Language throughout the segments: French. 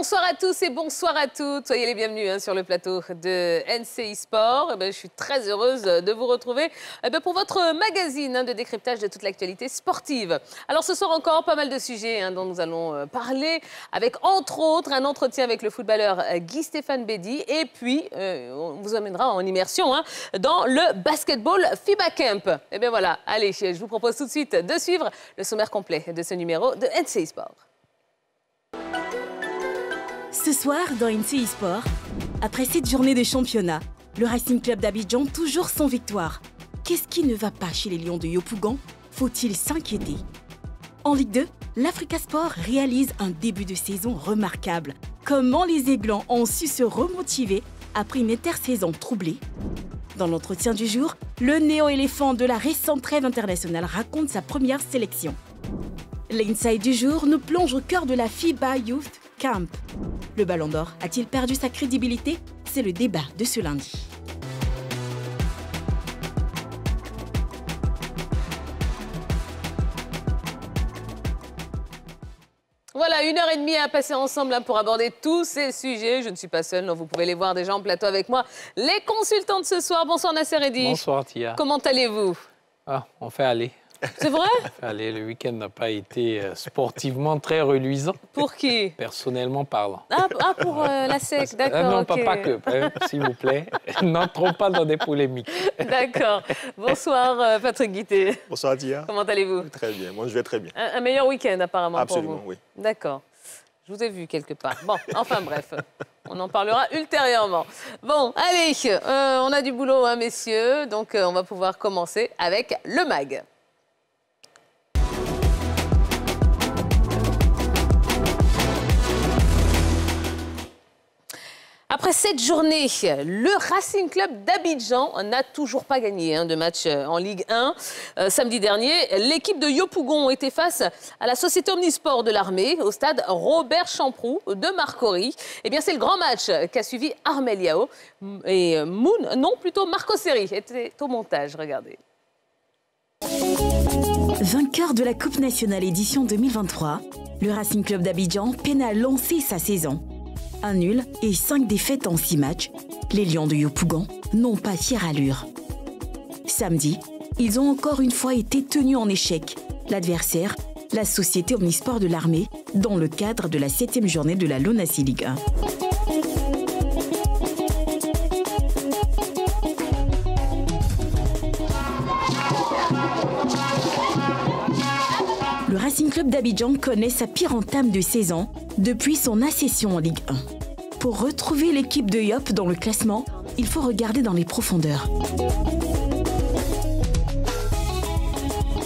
Bonsoir à tous et bonsoir à toutes. Soyez les bienvenus sur le plateau de NCI Sport. Je suis très heureuse de vous retrouver pour votre magazine de décryptage de toute l'actualité sportive. Alors ce soir encore, pas mal de sujets dont nous allons parler, avec entre autres un entretien avec le footballeur Guy Stéphane Bédie. Et puis, on vous amènera en immersion dans le basketball FIBA Camp. Et bien voilà, allez, je vous propose tout de suite de suivre le sommaire complet de ce numéro de NCI Sport. Ce soir, dans NCI Sport, après cette journée de championnat, le Racing Club d'Abidjan toujours sans victoire. Qu'est-ce qui ne va pas chez les Lions de Yopougon? Faut-il s'inquiéter? En Ligue 2, l'Africa Sport réalise un début de saison remarquable. Comment les Aiglans ont su se remotiver après une intersaison troublée? Dans l'entretien du jour, le néo-éléphant de la récente trêve internationale raconte sa première sélection. L'inside du jour nous plonge au cœur de la FIBA Youth Camp. Le Ballon d'Or a-t-il perdu sa crédibilité? C'est le débat de ce lundi. Voilà, une heure et demie à passer ensemble pour aborder tous ces sujets. Je ne suis pas seule, donc vous pouvez les voir déjà en plateau avec moi. Les consultants de ce soir, bonsoir Nasser Eddy. Bonsoir Tia. Comment allez-vous? Ah, on fait aller. C'est vrai? Allez, le week-end n'a pas été sportivement très reluisant. Pour qui? Personnellement parlant. Ah pour la SEC, d'accord. Non, okay. pas que, s'il vous plaît. N'entrons pas dans des polémiques. D'accord. Bonsoir, Patrick Guité. Bonsoir, Tia. Comment allez-vous? Très bien. Moi, je vais très bien. Un meilleur week-end, apparemment. Absolument, pour vous. Oui. D'accord. Je vous ai vu quelque part. Bon, enfin bref, on en parlera ultérieurement. Bon, allez, on a du boulot, messieurs. Donc, on va pouvoir commencer avec le MAG. Après cette journée, le Racing Club d'Abidjan n'a toujours pas gagné de match en Ligue 1. Samedi dernier, l'équipe de Yopougon était face à la Société Omnisport de l'armée au stade Robert Champroux de Marcory. Eh bien, c'est le grand match qu'a suivi Armel Yao et Marco Seri était au montage. Regardez. Vainqueur de la Coupe nationale édition 2023, le Racing Club d'Abidjan peine à lancer sa saison. Un nul et 5 défaites en 6 matchs, les Lions de Yopougon n'ont pas fière allure. Samedi, ils ont encore une fois été tenus en échec. L'adversaire, la Société Omnisport de l'armée, dans le cadre de la 7e journée de la LONACI Ligue 1. Le Racing Club d'Abidjan connaît sa pire entame de saison depuis son accession en Ligue 1. Pour retrouver l'équipe de Yop dans le classement, il faut regarder dans les profondeurs.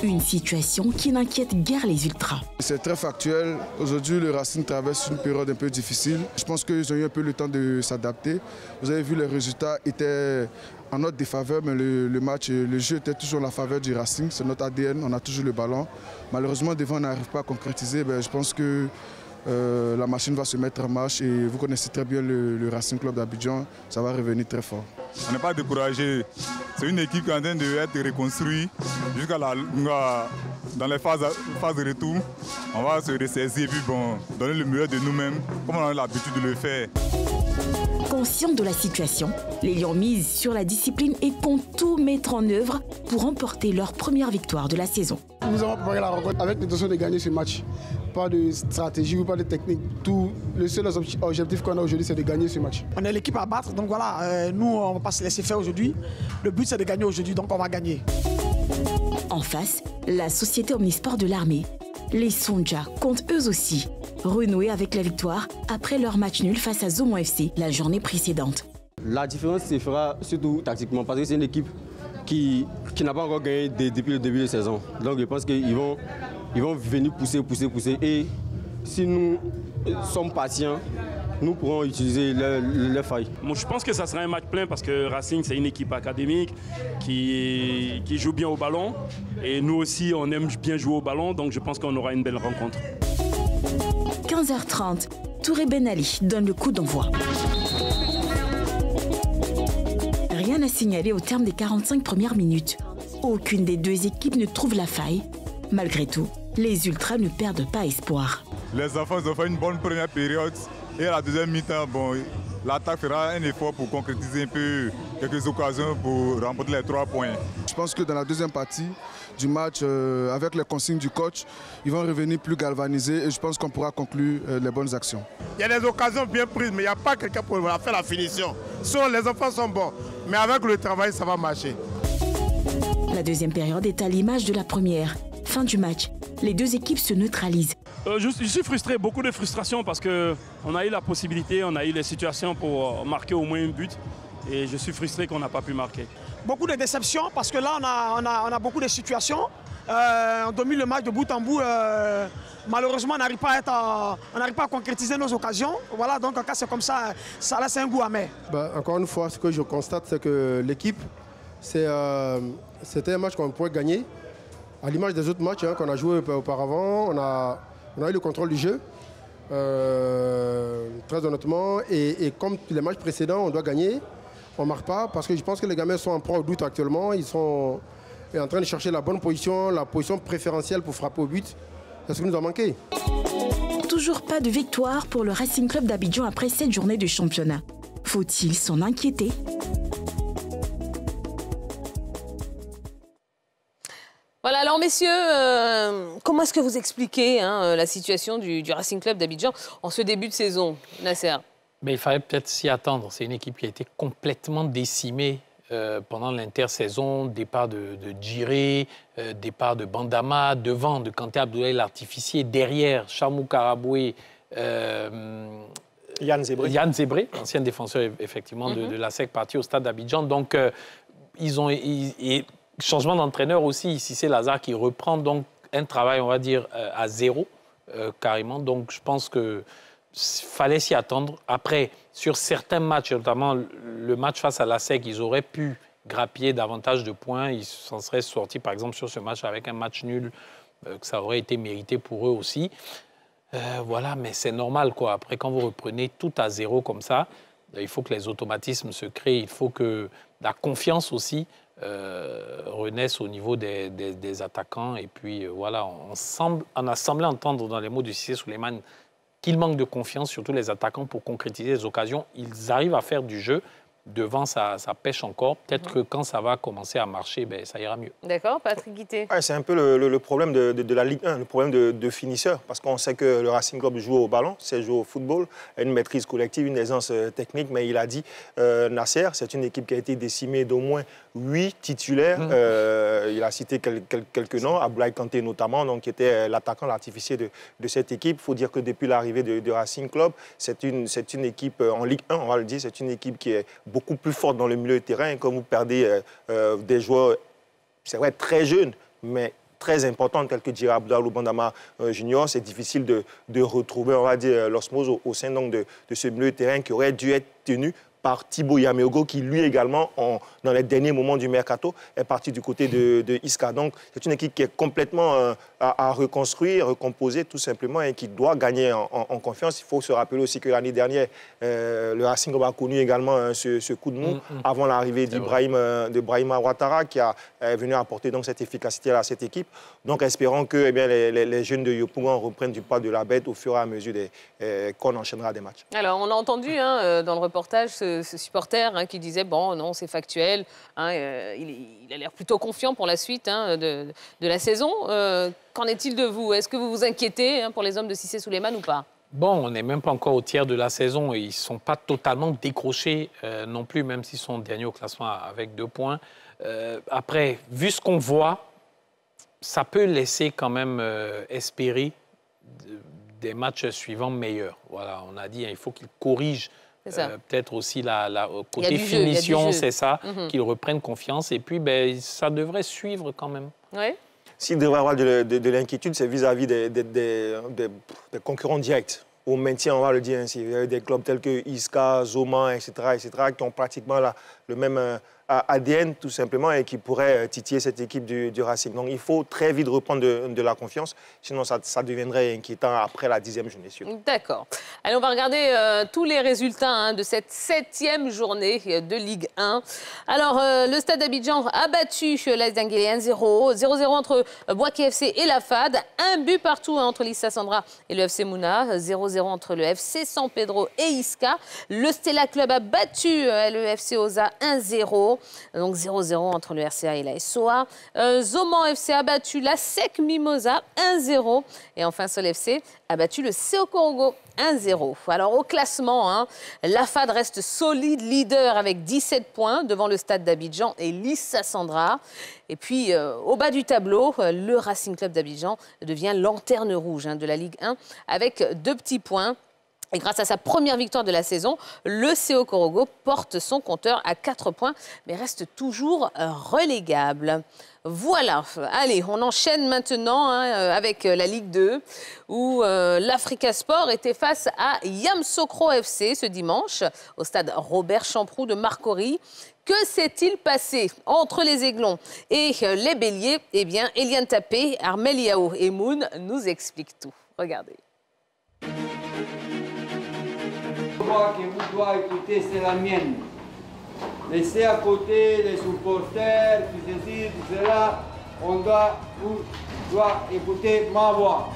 Une situation qui n'inquiète guère les ultras. C'est très factuel. Aujourd'hui, le Racing traverse une période un peu difficile. Je pense qu'ils ont eu un peu le temps de s'adapter. Vous avez vu, les résultats étaient en notre défaveur, mais le jeu était toujours la faveur du Racing. C'est notre ADN, on a toujours le ballon. Malheureusement, devant, on n'arrive pas à concrétiser. Ben, je pense que la machine va se mettre en marche et vous connaissez très bien le Racing Club d'Abidjan, ça va revenir très fort. On n'est pas découragé, c'est une équipe qui est en train d'être reconstruite jusqu'à dans les phases de retour. On va se ressaisir et puis bon, donner le meilleur de nous-mêmes comme on a l'habitude de le faire. Conscient de la situation, les Lions misent sur la discipline et comptent tout mettre en œuvre pour remporter leur première victoire de la saison. Nous avons préparé la rencontre avec l'intention de gagner ce match. Pas de stratégie ou pas de technique. Le seul objectif qu'on a aujourd'hui, c'est de gagner ce match. On est l'équipe à battre, donc voilà, nous on ne va pas se laisser faire aujourd'hui. Le but c'est de gagner aujourd'hui, donc on va gagner. En face, la Société Omnisport de l'armée. Les Sonja comptent eux aussi renouer avec la victoire après leur match nul face à Zomon FC la journée précédente. La différence se fera surtout tactiquement parce que c'est une équipe qui n'a pas encore gagné depuis le début de la saison. Donc je pense qu'ils vont venir pousser. Et si nous sommes patients, nous pourrons utiliser les failles. Bon, je pense que ça sera un match plein parce que Racing, c'est une équipe académique qui joue bien au ballon. Et nous aussi, on aime bien jouer au ballon, donc je pense qu'on aura une belle rencontre. 15h30, Touré Ben Ali donne le coup d'envoi. Rien à signaler au terme des 45 premières minutes. Aucune des deux équipes ne trouve la faille. Malgré tout, les ultras ne perdent pas espoir. Les enfants ont fait une bonne première période. Et à la deuxième mi-temps, bon, l'attaque fera un effort pour concrétiser un peu quelques occasions pour remporter les 3 points. Je pense que dans la deuxième partie du match, avec les consignes du coach, ils vont revenir plus galvanisés et je pense qu'on pourra conclure les bonnes actions. Il y a des occasions bien prises, mais il n'y a pas quelqu'un pour faire la finition. Les enfants sont bons, mais avec le travail, ça va marcher. La deuxième période est à l'image de la première. Fin du match, les deux équipes se neutralisent. Je suis frustré, beaucoup de frustration parce qu'on a eu la possibilité, on a eu les situations pour marquer au moins un but et je suis frustré qu'on n'a pas pu marquer. Beaucoup de déceptions parce que là on a beaucoup de situations, on domine le match de bout en bout, malheureusement on n'arrive pas à concrétiser nos occasions, voilà, donc en cas c'est comme ça, ça laisse un goût amer. Bah, encore une fois ce que je constate c'est que l'équipe, c'était un match qu'on pourrait gagner, à l'image des autres matchs hein, qu'on a joué auparavant, on a eu le contrôle du jeu, très honnêtement, et comme les matchs précédents, on doit gagner, on ne marque pas, parce que je pense que les gamins sont en proie au doute actuellement, ils sont en train de chercher la bonne position, la position préférentielle pour frapper au but, c'est ce qui nous a manqué. Toujours pas de victoire pour le Racing Club d'Abidjan après cette journée de championnat. Faut-il s'en inquiéter ? Voilà, alors messieurs, comment est-ce que vous expliquez hein, la situation du Racing Club d'Abidjan en ce début de saison, Nasser? Mais il fallait peut-être s'y attendre. C'est une équipe qui a été complètement décimée pendant l'intersaison. Départ de Giré, départ de Bandama, devant de Kanté Abdoulaye l'artificier, derrière Chamou Karaboué, Yann Zebré, ancien défenseur effectivement de la SEC, parti au stade d'Abidjan. Donc, ils ont... Changement d'entraîneur aussi, ici c'est Lazare qui reprend donc un travail, on va dire, à zéro, carrément. Donc je pense qu'il fallait s'y attendre. Après, sur certains matchs, notamment le match face à l'ASEC, ils auraient pu grappiller davantage de points. Ils s'en seraient sortis, par exemple, sur ce match avec un match nul, que ça aurait été mérité pour eux aussi. Voilà, mais c'est normal, quoi. Après, quand vous reprenez tout à zéro comme ça, il faut que les automatismes se créent, il faut que la confiance aussi renaissent au niveau des attaquants. Et puis voilà, on a semblé entendre dans les mots de Cissé Souleymane qu'il manque de confiance, surtout les attaquants, pour concrétiser les occasions. Ils arrivent à faire du jeu. Devant, ça pêche encore. Peut-être que quand ça va commencer à marcher, ben, ça ira mieux. D'accord, Patrick Guité. Ouais, c'est un peu le problème de la Ligue 1, le problème de finisseur. Parce qu'on sait que le Racing Club joue au ballon, c'est jouer au football, une maîtrise collective, une aisance technique. Mais il a dit, Nasser, c'est une équipe qui a été décimée d'au moins 8 titulaires. Il a cité quelques noms, Abdoulaye Kanté notamment, donc, qui était l'attaquant, l'artificier de cette équipe. Il faut dire que depuis l'arrivée de Racing Club, c'est une équipe en Ligue 1, on va le dire, c'est une équipe qui est beaucoup plus forte dans le milieu de terrain. Et quand vous perdez des joueurs, c'est vrai, très jeunes, mais très importantes, tels que Guy Abdoulaye ou Bandama Junior, c'est difficile de retrouver, on va dire, l'osmose au sein donc, de ce milieu de terrain qui aurait dû être tenu par Thibaut Yameogo, qui lui également, dans les derniers moments du mercato, est parti du côté de Isca. Donc, c'est une équipe qui est complètement à reconstruire, recomposer tout simplement et qui doit gagner en confiance. Il faut se rappeler aussi que l'année dernière, le Racing Club a connu également ce coup de mou avant l'arrivée de Brahima Ouattara, qui est venu apporter donc, cette efficacité à cette équipe. Donc, espérons que eh bien, les jeunes de Yopougon reprennent du pas de la bête au fur et à mesure qu'on enchaînera des matchs. Alors, on a entendu hein, dans le reportage ce supporter hein, qui disait, bon, non, c'est factuel, hein, il a l'air plutôt confiant pour la suite hein, de la saison. Qu'en est-il de vous? Est-ce que vous vous inquiétez hein, pour les hommes de Cissé Souleymane ou pas? Bon, on n'est même pas encore au tiers de la saison et ils ne sont pas totalement décrochés non plus, même s'ils sont derniers au classement avec 2 points. Après, vu ce qu'on voit, ça peut laisser quand même espérer des matchs suivants meilleurs. Voilà, on a dit, hein, il faut qu'ils corrigent peut-être aussi la côté finition, c'est ça, qu'ils reprennent confiance. Et puis, ben, ça devrait suivre quand même. Oui. S'il devrait y avoir de l'inquiétude, c'est vis-à-vis des concurrents directs. Au maintien, on va le dire ainsi. Il y a des clubs tels que Isca, Zoma, etc., etc., qui ont pratiquement le même ADN tout simplement et qui pourrait titiller cette équipe du Racing. Donc il faut très vite reprendre de la confiance, sinon ça deviendrait inquiétant après la 10e journée. D'accord. Allez, on va regarder tous les résultats de cette 7e journée de Ligue 1. Alors le Stade d'Abidjan a battu l'AS Denguele 1-0, 0-0 entre Boaké FC et la FAD, un but partout entre l'Issa Sandra et le FC Mouna, 0-0 entre le FC San Pedro et Isca. Le Stella Club a battu le FC Oza 1-0. Donc 0-0 entre le RCA et la SOA. Zoman FC a battu la SEC Mimosa 1-0. Et enfin, Sol FC a battu le CO Congo 1-0. Alors au classement, la FAD reste solide leader avec 17 points devant le Stade d'Abidjan et l'Issa Sandra. Et puis au bas du tableau, le Racing Club d'Abidjan devient lanterne rouge de la Ligue 1 avec 2 petits points. Et grâce à sa première victoire de la saison, le CO Corogo porte son compteur à 4 points, mais reste toujours relégable. Voilà, allez, on enchaîne maintenant avec la Ligue 2, où l'Africa Sport était face à Yamoussoukro FC ce dimanche, au stade Robert Champroux de Marcory. Que s'est-il passé entre les Aiglons et les Béliers? Eh bien, Eliane Tapé, Armel Yao et Moun nous expliquent tout. Regardez. Que vous doit écouter, c'est la mienne. Laissez à côté les supporters, tout ceci, tout cela, on doit, vous doit écouter ma voix.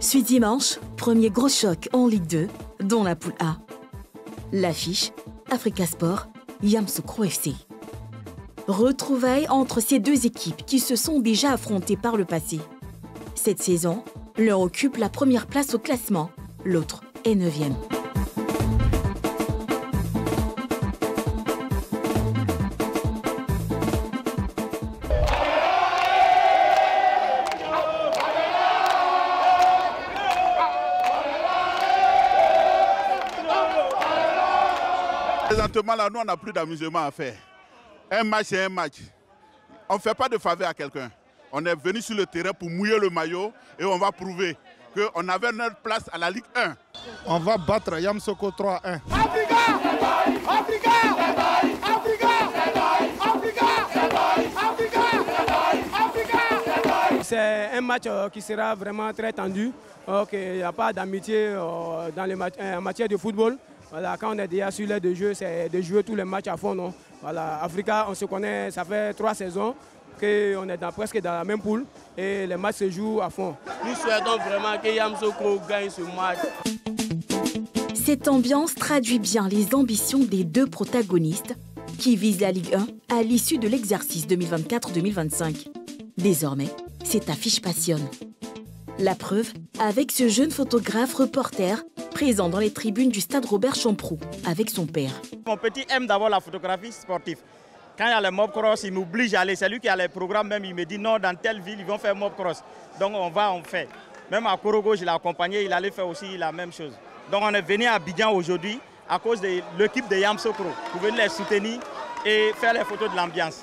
Suite dimanche, premier gros choc en Ligue 2, dont la poule A. L'affiche, Africa Sport, Yamoussoukro FC. Retrouvailles entre ces deux équipes qui se sont déjà affrontées par le passé. Cette saison, l'un occupe la première place au classement, l'autre est 9e. Présentement, là, nous, on n'a plus d'amusement à faire. Un match, c'est un match. On ne fait pas de faveur à quelqu'un. On est venu sur le terrain pour mouiller le maillot et on va prouver qu'on avait notre place à la Ligue 1. On va battre Yamoussoukro 3-1. Africa! Africa! Africa! Africa! Africa! Africa! C'est un match qui sera vraiment très tendu. Il n'y a pas d'amitié en matière de football. Voilà, quand on est déjà sur l'aide de jeu, c'est de jouer tous les matchs à fond. Non? Voilà, Africa, on se connaît, ça fait 3 saisons qu'on est presque dans la même poule et les matchs se jouent à fond. Nous souhaitons vraiment que Yamoussoukro gagne ce match. Cette ambiance traduit bien les ambitions des deux protagonistes qui visent la Ligue 1 à l'issue de l'exercice 2024-2025. Désormais, cette affiche passionne. La preuve, avec ce jeune photographe reporter présent dans les tribunes du stade Robert Champroux avec son père. Mon petit aime d'abord la photographie sportive. Quand il y a les mob cross, il m'oblige à aller. C'est lui qui a les programmes, même il me dit non, dans telle ville, ils vont faire mob cross. Donc on fait. Même à Korogo, je l'ai accompagné, il allait faire aussi la même chose. Donc on est venu à Abidjan aujourd'hui à cause de l'équipe de Yamoussoukro pour venir les soutenir et faire les photos de l'ambiance.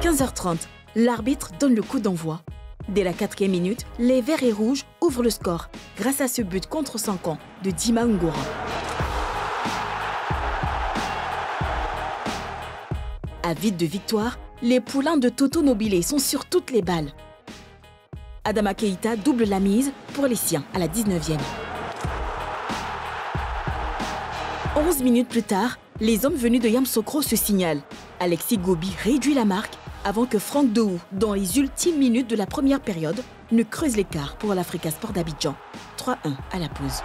À 15h30, l'arbitre donne le coup d'envoi. Dès la 4e minute, les Verts et Rouges ouvrent le score grâce à ce but contre 5 ans de Dima Ngora. Avides de victoire, les poulains de Toto Nobile sont sur toutes les balles. Adama Keïta double la mise pour les siens à la 19e. 11 minutes plus tard, les hommes venus de Yamoussoukro se signalent. Alexis Gobi réduit la marque avant que Franck Dohou, dans les ultimes minutes de la première période, ne creuse l'écart pour l'Africa Sport d'Abidjan. 3-1 à la pause.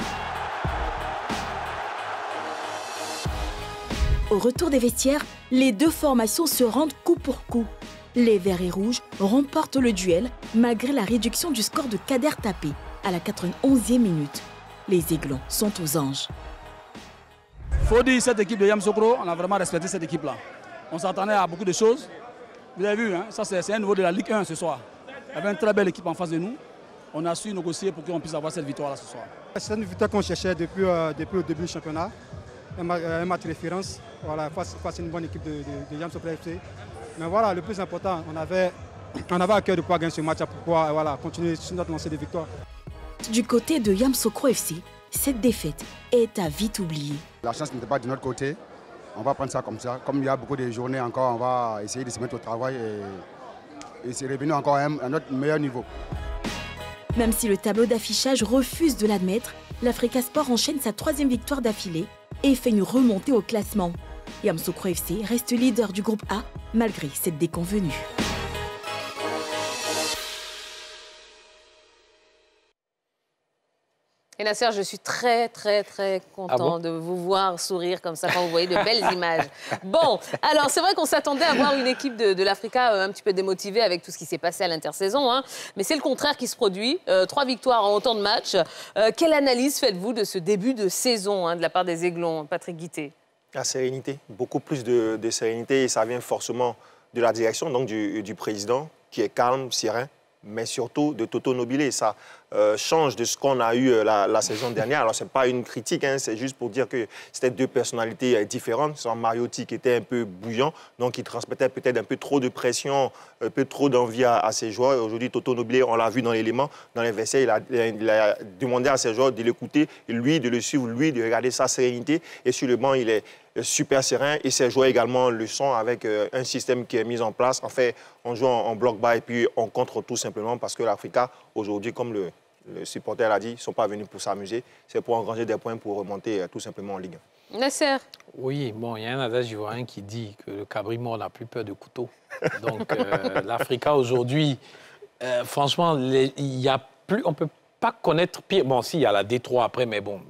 Au retour des vestiaires, les deux formations se rendent coup pour coup. Les Verts et Rouges remportent le duel malgré la réduction du score de Kader Tapé à la 91e minute. Les Aiglons sont aux anges. Il faut dire cette équipe de Yamoussoukro, on a vraiment respecté cette équipe-là. On s'attendait à beaucoup de choses. Vous avez vu, ça c'est un niveau de la Ligue 1 ce soir. Il y avait une très belle équipe en face de nous. on a su négocier pour qu'on puisse avoir cette victoire-là ce soir. C'est une victoire qu'on cherchait depuis le début du championnat. Un match de référence, voilà, face à une bonne équipe de Yamoussoukro FC. Mais voilà, le plus important, on avait à cœur de pouvoir gagner ce match pour pouvoir voilà, continuer sur notre lancée de victoire. Du côté de Yamoussoukro FC, cette défaite est à vite oublier. La chance n'était pas de notre côté. On va prendre ça comme ça. Comme il y a beaucoup de journées encore, on va essayer de se mettre au travail et se revenir encore à notre meilleur niveau. Même si le tableau d'affichage refuse de l'admettre, l'Africa Sport enchaîne sa 3e victoire d'affilée et fait une remontée au classement. Yamoussoukro FC reste leader du groupe A malgré cette déconvenue. Et Nasser, je suis très contente de vous voir sourire comme ça quand vous voyez de belles images. Bon, alors c'est vrai qu'on s'attendait à voir une équipe de l'Africa un petit peu démotivée avec tout ce qui s'est passé à l'intersaison, hein, mais c'est le contraire qui se produit. 3 victoires en autant de matchs. Quelle analyse faites-vous de ce début de saison de la part des Aiglons, Patrick Guitté? La sérénité, beaucoup plus de sérénité, et ça vient forcément de la direction, donc du président qui est calme, serein, mais surtout de Toto Nobile. Ça change de ce qu'on a eu la saison dernière. Alors, ce n'est pas une critique, hein, c'est juste pour dire que c'était 2 personnalités différentes. C'est Mariotti qui était un peu bouillant, donc il transmettait peut-être un peu trop de pression, un peu trop d'envie à ses joueurs. Aujourd'hui, Toto Nobile, on l'a vu dans l'élément, dans les vestiaires, il a demandé à ses joueurs de l'écouter, lui, de le suivre, lui, de regarder sa sérénité. Et sur le banc, il est super serein, et ses joueurs également le sont avec un système qui est mis en place. En fait, on joue en bloc bas et puis on contre tout simplement parce que l'Africa, aujourd'hui, comme le supporter l'a dit, ils ne sont pas venus pour s'amuser, c'est pour engranger des points pour remonter tout simplement en Ligue 1. Nasser? Oui, bon, il y a un adage ivoirien qui dit que le cabrimon n'a plus peur de couteau. Donc l'Africa aujourd'hui, franchement, on ne peut pas connaître pire. Bon, si, il y a la D3 après, mais bon,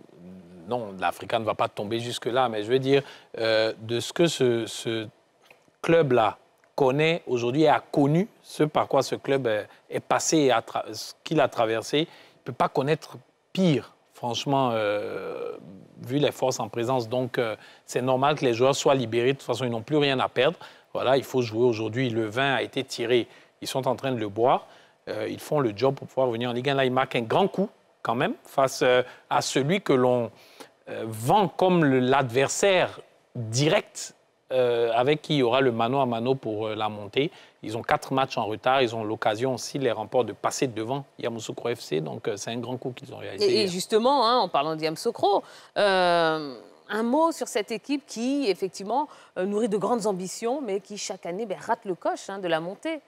non, l'Africa ne va pas tomber jusque-là. Mais je veux dire, de ce que ce club-là connaît aujourd'hui et a connu, ce par quoi ce club est passé et ce qu'il a traversé, il ne peut pas connaître pire, franchement, vu les forces en présence. Donc, c'est normal que les joueurs soient libérés. De toute façon, ils n'ont plus rien à perdre. Voilà, il faut jouer aujourd'hui. Le vin a été tiré. Ils sont en train de le boire. Ils font le job pour pouvoir venir en Ligue 1. Là, ils marquent un grand coup, quand même, face à celui que l'on vend comme l'adversaire direct, avec qui il y aura le mano à mano pour la montée. Ils ont 4 matchs en retard. Ils ont l'occasion, s'ils les remportent, de passer devant Yamoussoukro FC. Donc, c'est un grand coup qu'ils ont réalisé. Et justement, hein, en parlant de Yamoussoukro, un mot sur cette équipe qui, effectivement, nourrit de grandes ambitions, mais qui, chaque année, rate le coche de la montée.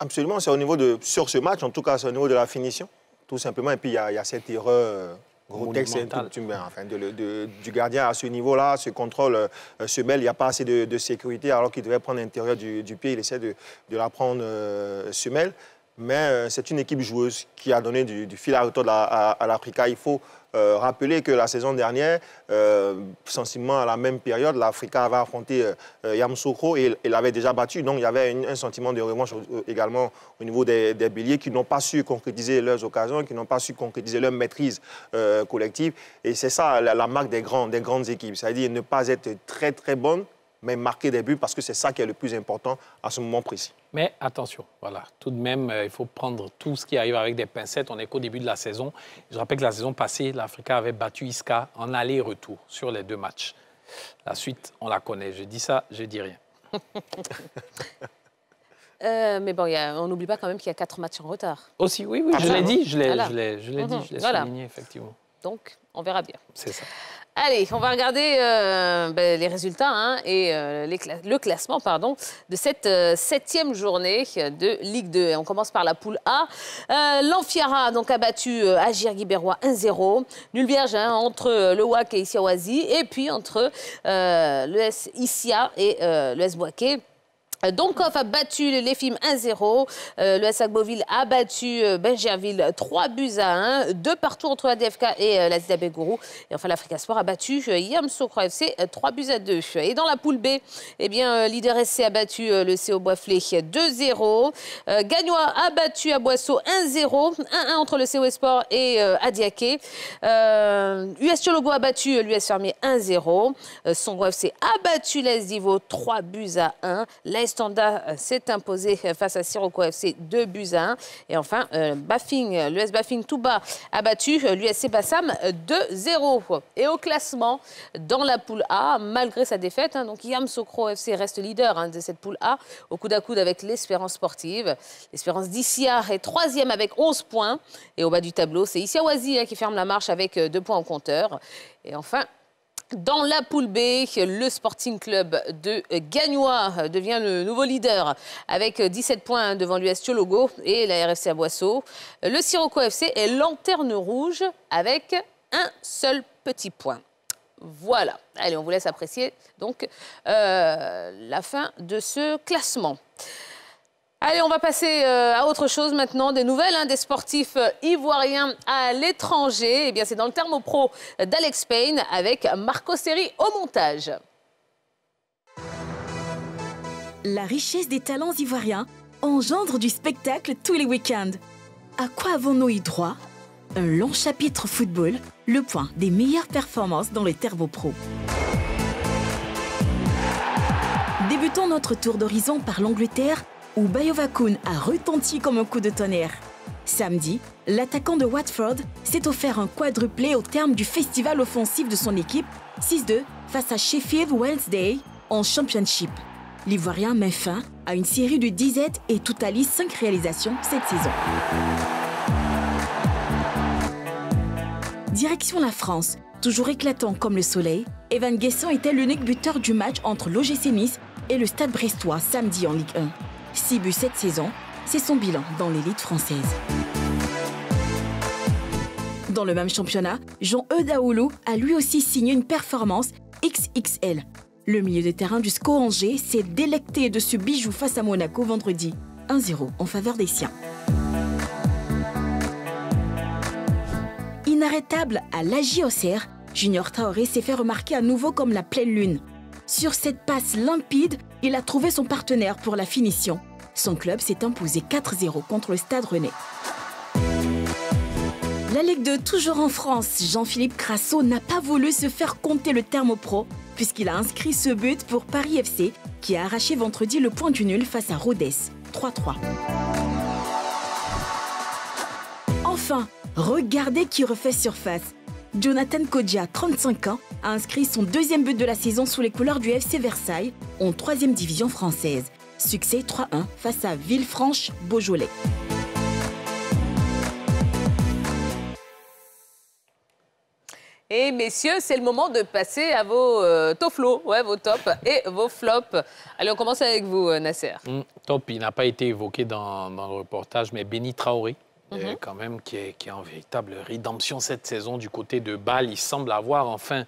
Absolument. C'est au niveau de... Sur ce match, en tout cas, c'est au niveau de la finition, tout simplement. Et puis, il y a cette erreur... Gros texte, enfin, du gardien à ce niveau-là, ce contrôle se mêle, il n'y a pas assez de sécurité alors qu'il devait prendre l'intérieur du pied, il essaie de la prendre se mêle. Mais c'est une équipe joueuse qui a donné du fil à retordre à l'Africa. Il faut rappeler que la saison dernière, sensiblement à la même période, l'Africa avait affronté Yamoussoukro et l'avait déjà battu. Donc il y avait un sentiment de revanche également au niveau des béliers qui n'ont pas su concrétiser leurs occasions, qui n'ont pas su concrétiser leur maîtrise collective. Et c'est ça la marque des grandes équipes, c'est-à-dire ne pas être très bonne, mais marquer des buts, parce que c'est ça qui est le plus important à ce moment précis. Mais attention, voilà, tout de même, il faut prendre tout ce qui arrive avec des pincettes. On est qu'au début de la saison. Je rappelle que la saison passée, l'Africa avait battu Isca en aller-retour sur les 2 matchs. La suite, on la connaît. Je dis ça, je dis rien. Mais bon, on n'oublie pas quand même qu'il y a 4 matchs en retard. Aussi, oui, je l'ai dit, je l'ai souligné, effectivement. Donc, on verra bien. C'est ça. Allez, on va regarder les résultats et le classement de cette 7e journée de Ligue 2. Et on commence par la poule A. L'Anfiara a battu Agir Guibérois 1-0. Nul vierge entre le WAC et Issiawazi, et puis entre le S Issia et le S Boaké. Donkov a battu les FIM 1-0. Le SAC Beauville a battu Benjerville 3-1. 2 partout entre la DFK et la ZAB Gourou. Et enfin, l'Africa Sport a battu Yamoussoukro FC 3-2. Et dans la poule B, leader SC a battu le CO Boisflé 2-0. Gagnois a battu Aboisso 1-0. 1-1 entre le CO Esport et Adiaké. US Tchologo a battu l'US Fermier 1-0. Songo FC a battu l'AS Divo 3-1. L'AS Standard s'est imposé face à Sirocco FC 2-1. Et enfin, l'US Bafing tout bas a battu l'USC Bassam 2-0. Et au classement, dans la poule A, malgré sa défaite, hein, donc Yamoussoukro FC reste leader de cette poule A, au coude à coude avec l'Espérance sportive. L'Espérance d'Issia est troisième avec 11 points. Et au bas du tableau, c'est Issia Ouazi qui ferme la marche avec 2 points au compteur. Et enfin, dans la poule B, le Sporting Club de Gagnoa devient le nouveau leader avec 17 points devant l'US Thiologo et la RFC Aboisseau. Le Sirocco FC est lanterne rouge avec un seul petit point. Voilà. Allez, on vous laisse apprécier donc la fin de ce classement. Allez, on va passer à autre chose maintenant, des nouvelles des sportifs ivoiriens à l'étranger. Eh bien, c'est dans le Thermopro d'Alex Payne avec Marco Seri au montage. La richesse des talents ivoiriens engendre du spectacle tous les week-ends. À quoi avons-nous eu droit? Un long chapitre football, le point des meilleures performances dans le Thermopro. Débutons notre tour d'horizon par l'Angleterre, où Bayo Vakoun a retenti comme un coup de tonnerre. Samedi, l'attaquant de Watford s'est offert un quadruplé au terme du festival offensif de son équipe, 6-2 face à Sheffield Wednesday en Championship. L'Ivoirien met fin à une série de 17 et totalise 5 réalisations cette saison. Direction la France, toujours éclatant comme le soleil, Evan Guesson était l'unique buteur du match entre l'OGC Nice et le Stade Brestois samedi en Ligue 1. 6 buts cette saison, c'est son bilan dans l'élite française. Dans le même championnat, Jean-Eudes Aoulou a lui aussi signé une performance XXL. Le milieu de terrain du SCO Angers s'est délecté de ce bijou face à Monaco vendredi. 1-0 en faveur des siens. Inarrêtable à l'AJOCR, Junior Traoré s'est fait remarquer à nouveau comme la pleine lune. Sur cette passe limpide, il a trouvé son partenaire pour la finition. Son club s'est imposé 4-0 contre le Stade Rennais. La Ligue 2, toujours en France, Jean-Philippe Crasso n'a pas voulu se faire compter le Thermopro puisqu'il a inscrit ce but pour Paris FC qui a arraché vendredi le point du nul face à Rodez, 3-3. Enfin, regardez qui refait surface. Jonathan Kodja, 35 ans, a inscrit son 2e but de la saison sous les couleurs du FC Versailles en 3e division française. Succès 3-1 face à Villefranche-Beaujolais. Et messieurs, c'est le moment de passer à vos toflos, vos tops et vos flops. Allez, on commence avec vous, Nasser. Top, il n'a pas été évoqué dans le reportage, mais Béni Traoré. Quand même, qui est en véritable rédemption cette saison du côté de Bâle. Il semble avoir enfin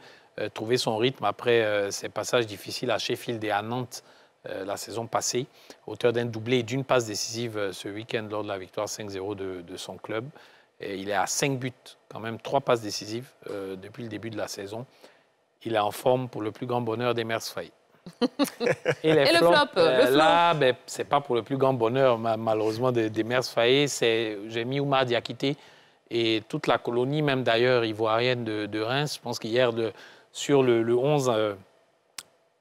trouvé son rythme après ses passages difficiles à Sheffield et à Nantes la saison passée. Auteur d'un doublé et d'une passe décisive ce week-end lors de la victoire 5-0 de son club. Et il est à 5 buts, quand même 3 passes décisives depuis le début de la saison. Il est en forme pour le plus grand bonheur d'Emerse Faé. Et flops, le flop. Là, ben, c'est pas pour le plus grand bonheur, malheureusement, d'Emerse Faé. J'ai mis Oumar Diakité et toute la colonie, même d'ailleurs ivoirienne de Reims. Je pense qu'hier, sur le 11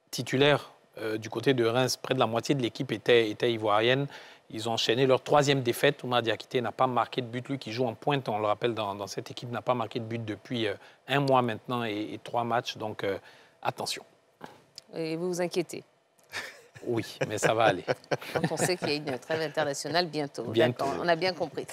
titulaire du côté de Reims, près de la moitié de l'équipe était ivoirienne. Ils ont enchaîné leur 3e défaite. Oumar Diakité n'a pas marqué de but. Lui qui joue en pointe, on le rappelle, dans cette équipe, n'a pas marqué de but depuis 1 mois maintenant et 3 matchs. Donc, attention. Et vous vous inquiétez? Oui, mais ça va aller. Donc on sait qu'il y a une trêve internationale bientôt. On a bien compris.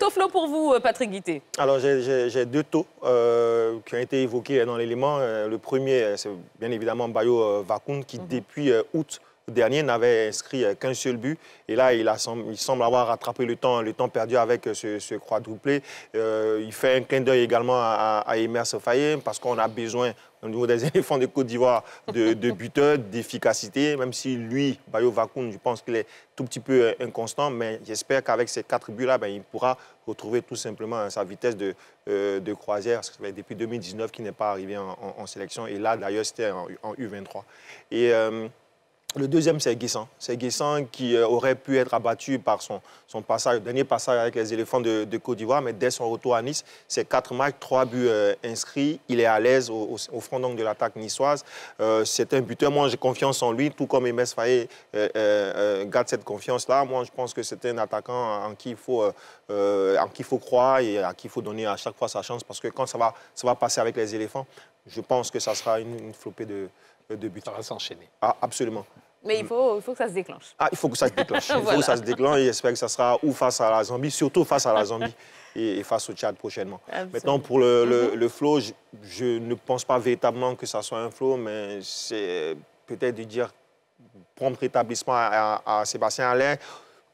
Toflo pour vous, Patrick Guité. Alors, j'ai 2 taux qui ont été évoqués dans l'élément. Le premier, c'est bien évidemment Bayo Vakoun, qui depuis août dernier n'avait inscrit qu'un seul but. Et là, il semble avoir rattrapé le temps perdu avec ce quadruplé. Il fait un clin d'œil également à Emerse Faé, parce qu'on a besoin, au niveau des éléphants de Côte d'Ivoire, de buteurs, d'efficacité, même si lui, Bayo Vakoun, je pense qu'il est tout petit peu inconstant, mais j'espère qu'avec ces 4 buts-là, ben, il pourra retrouver tout simplement sa vitesse de croisière, parce que ben, depuis 2019 qu'il n'est pas arrivé en sélection, et là, d'ailleurs, c'était en U23. Et Le deuxième, c'est Guesson. C'est Guesson qui aurait pu être abattu par son dernier passage avec les éléphants de Côte d'Ivoire, mais dès son retour à Nice, c'est 4 matchs, 3 buts inscrits. Il est à l'aise au front donc de l'attaque niçoise. C'est un buteur. Moi, j'ai confiance en lui, tout comme Emerse Faé garde cette confiance-là. Moi, je pense que c'est un attaquant en qui il faut croire et à qui il faut donner à chaque fois sa chance, parce que quand ça va passer avec les éléphants, je pense que ça sera une flopée de buts. Ça va s'enchaîner. Ah, absolument. Mais il faut que ça se déclenche. Ah, il faut que ça se déclenche. Il faut que ça se déclenche et j'espère que ça sera ou face à la Zambie, surtout face à la Zambie et face au Tchad prochainement. Absolument. Maintenant, pour le flow, je ne pense pas véritablement que ça soit un flow, mais c'est peut-être de dire prompt rétablissement à Sébastien Alain,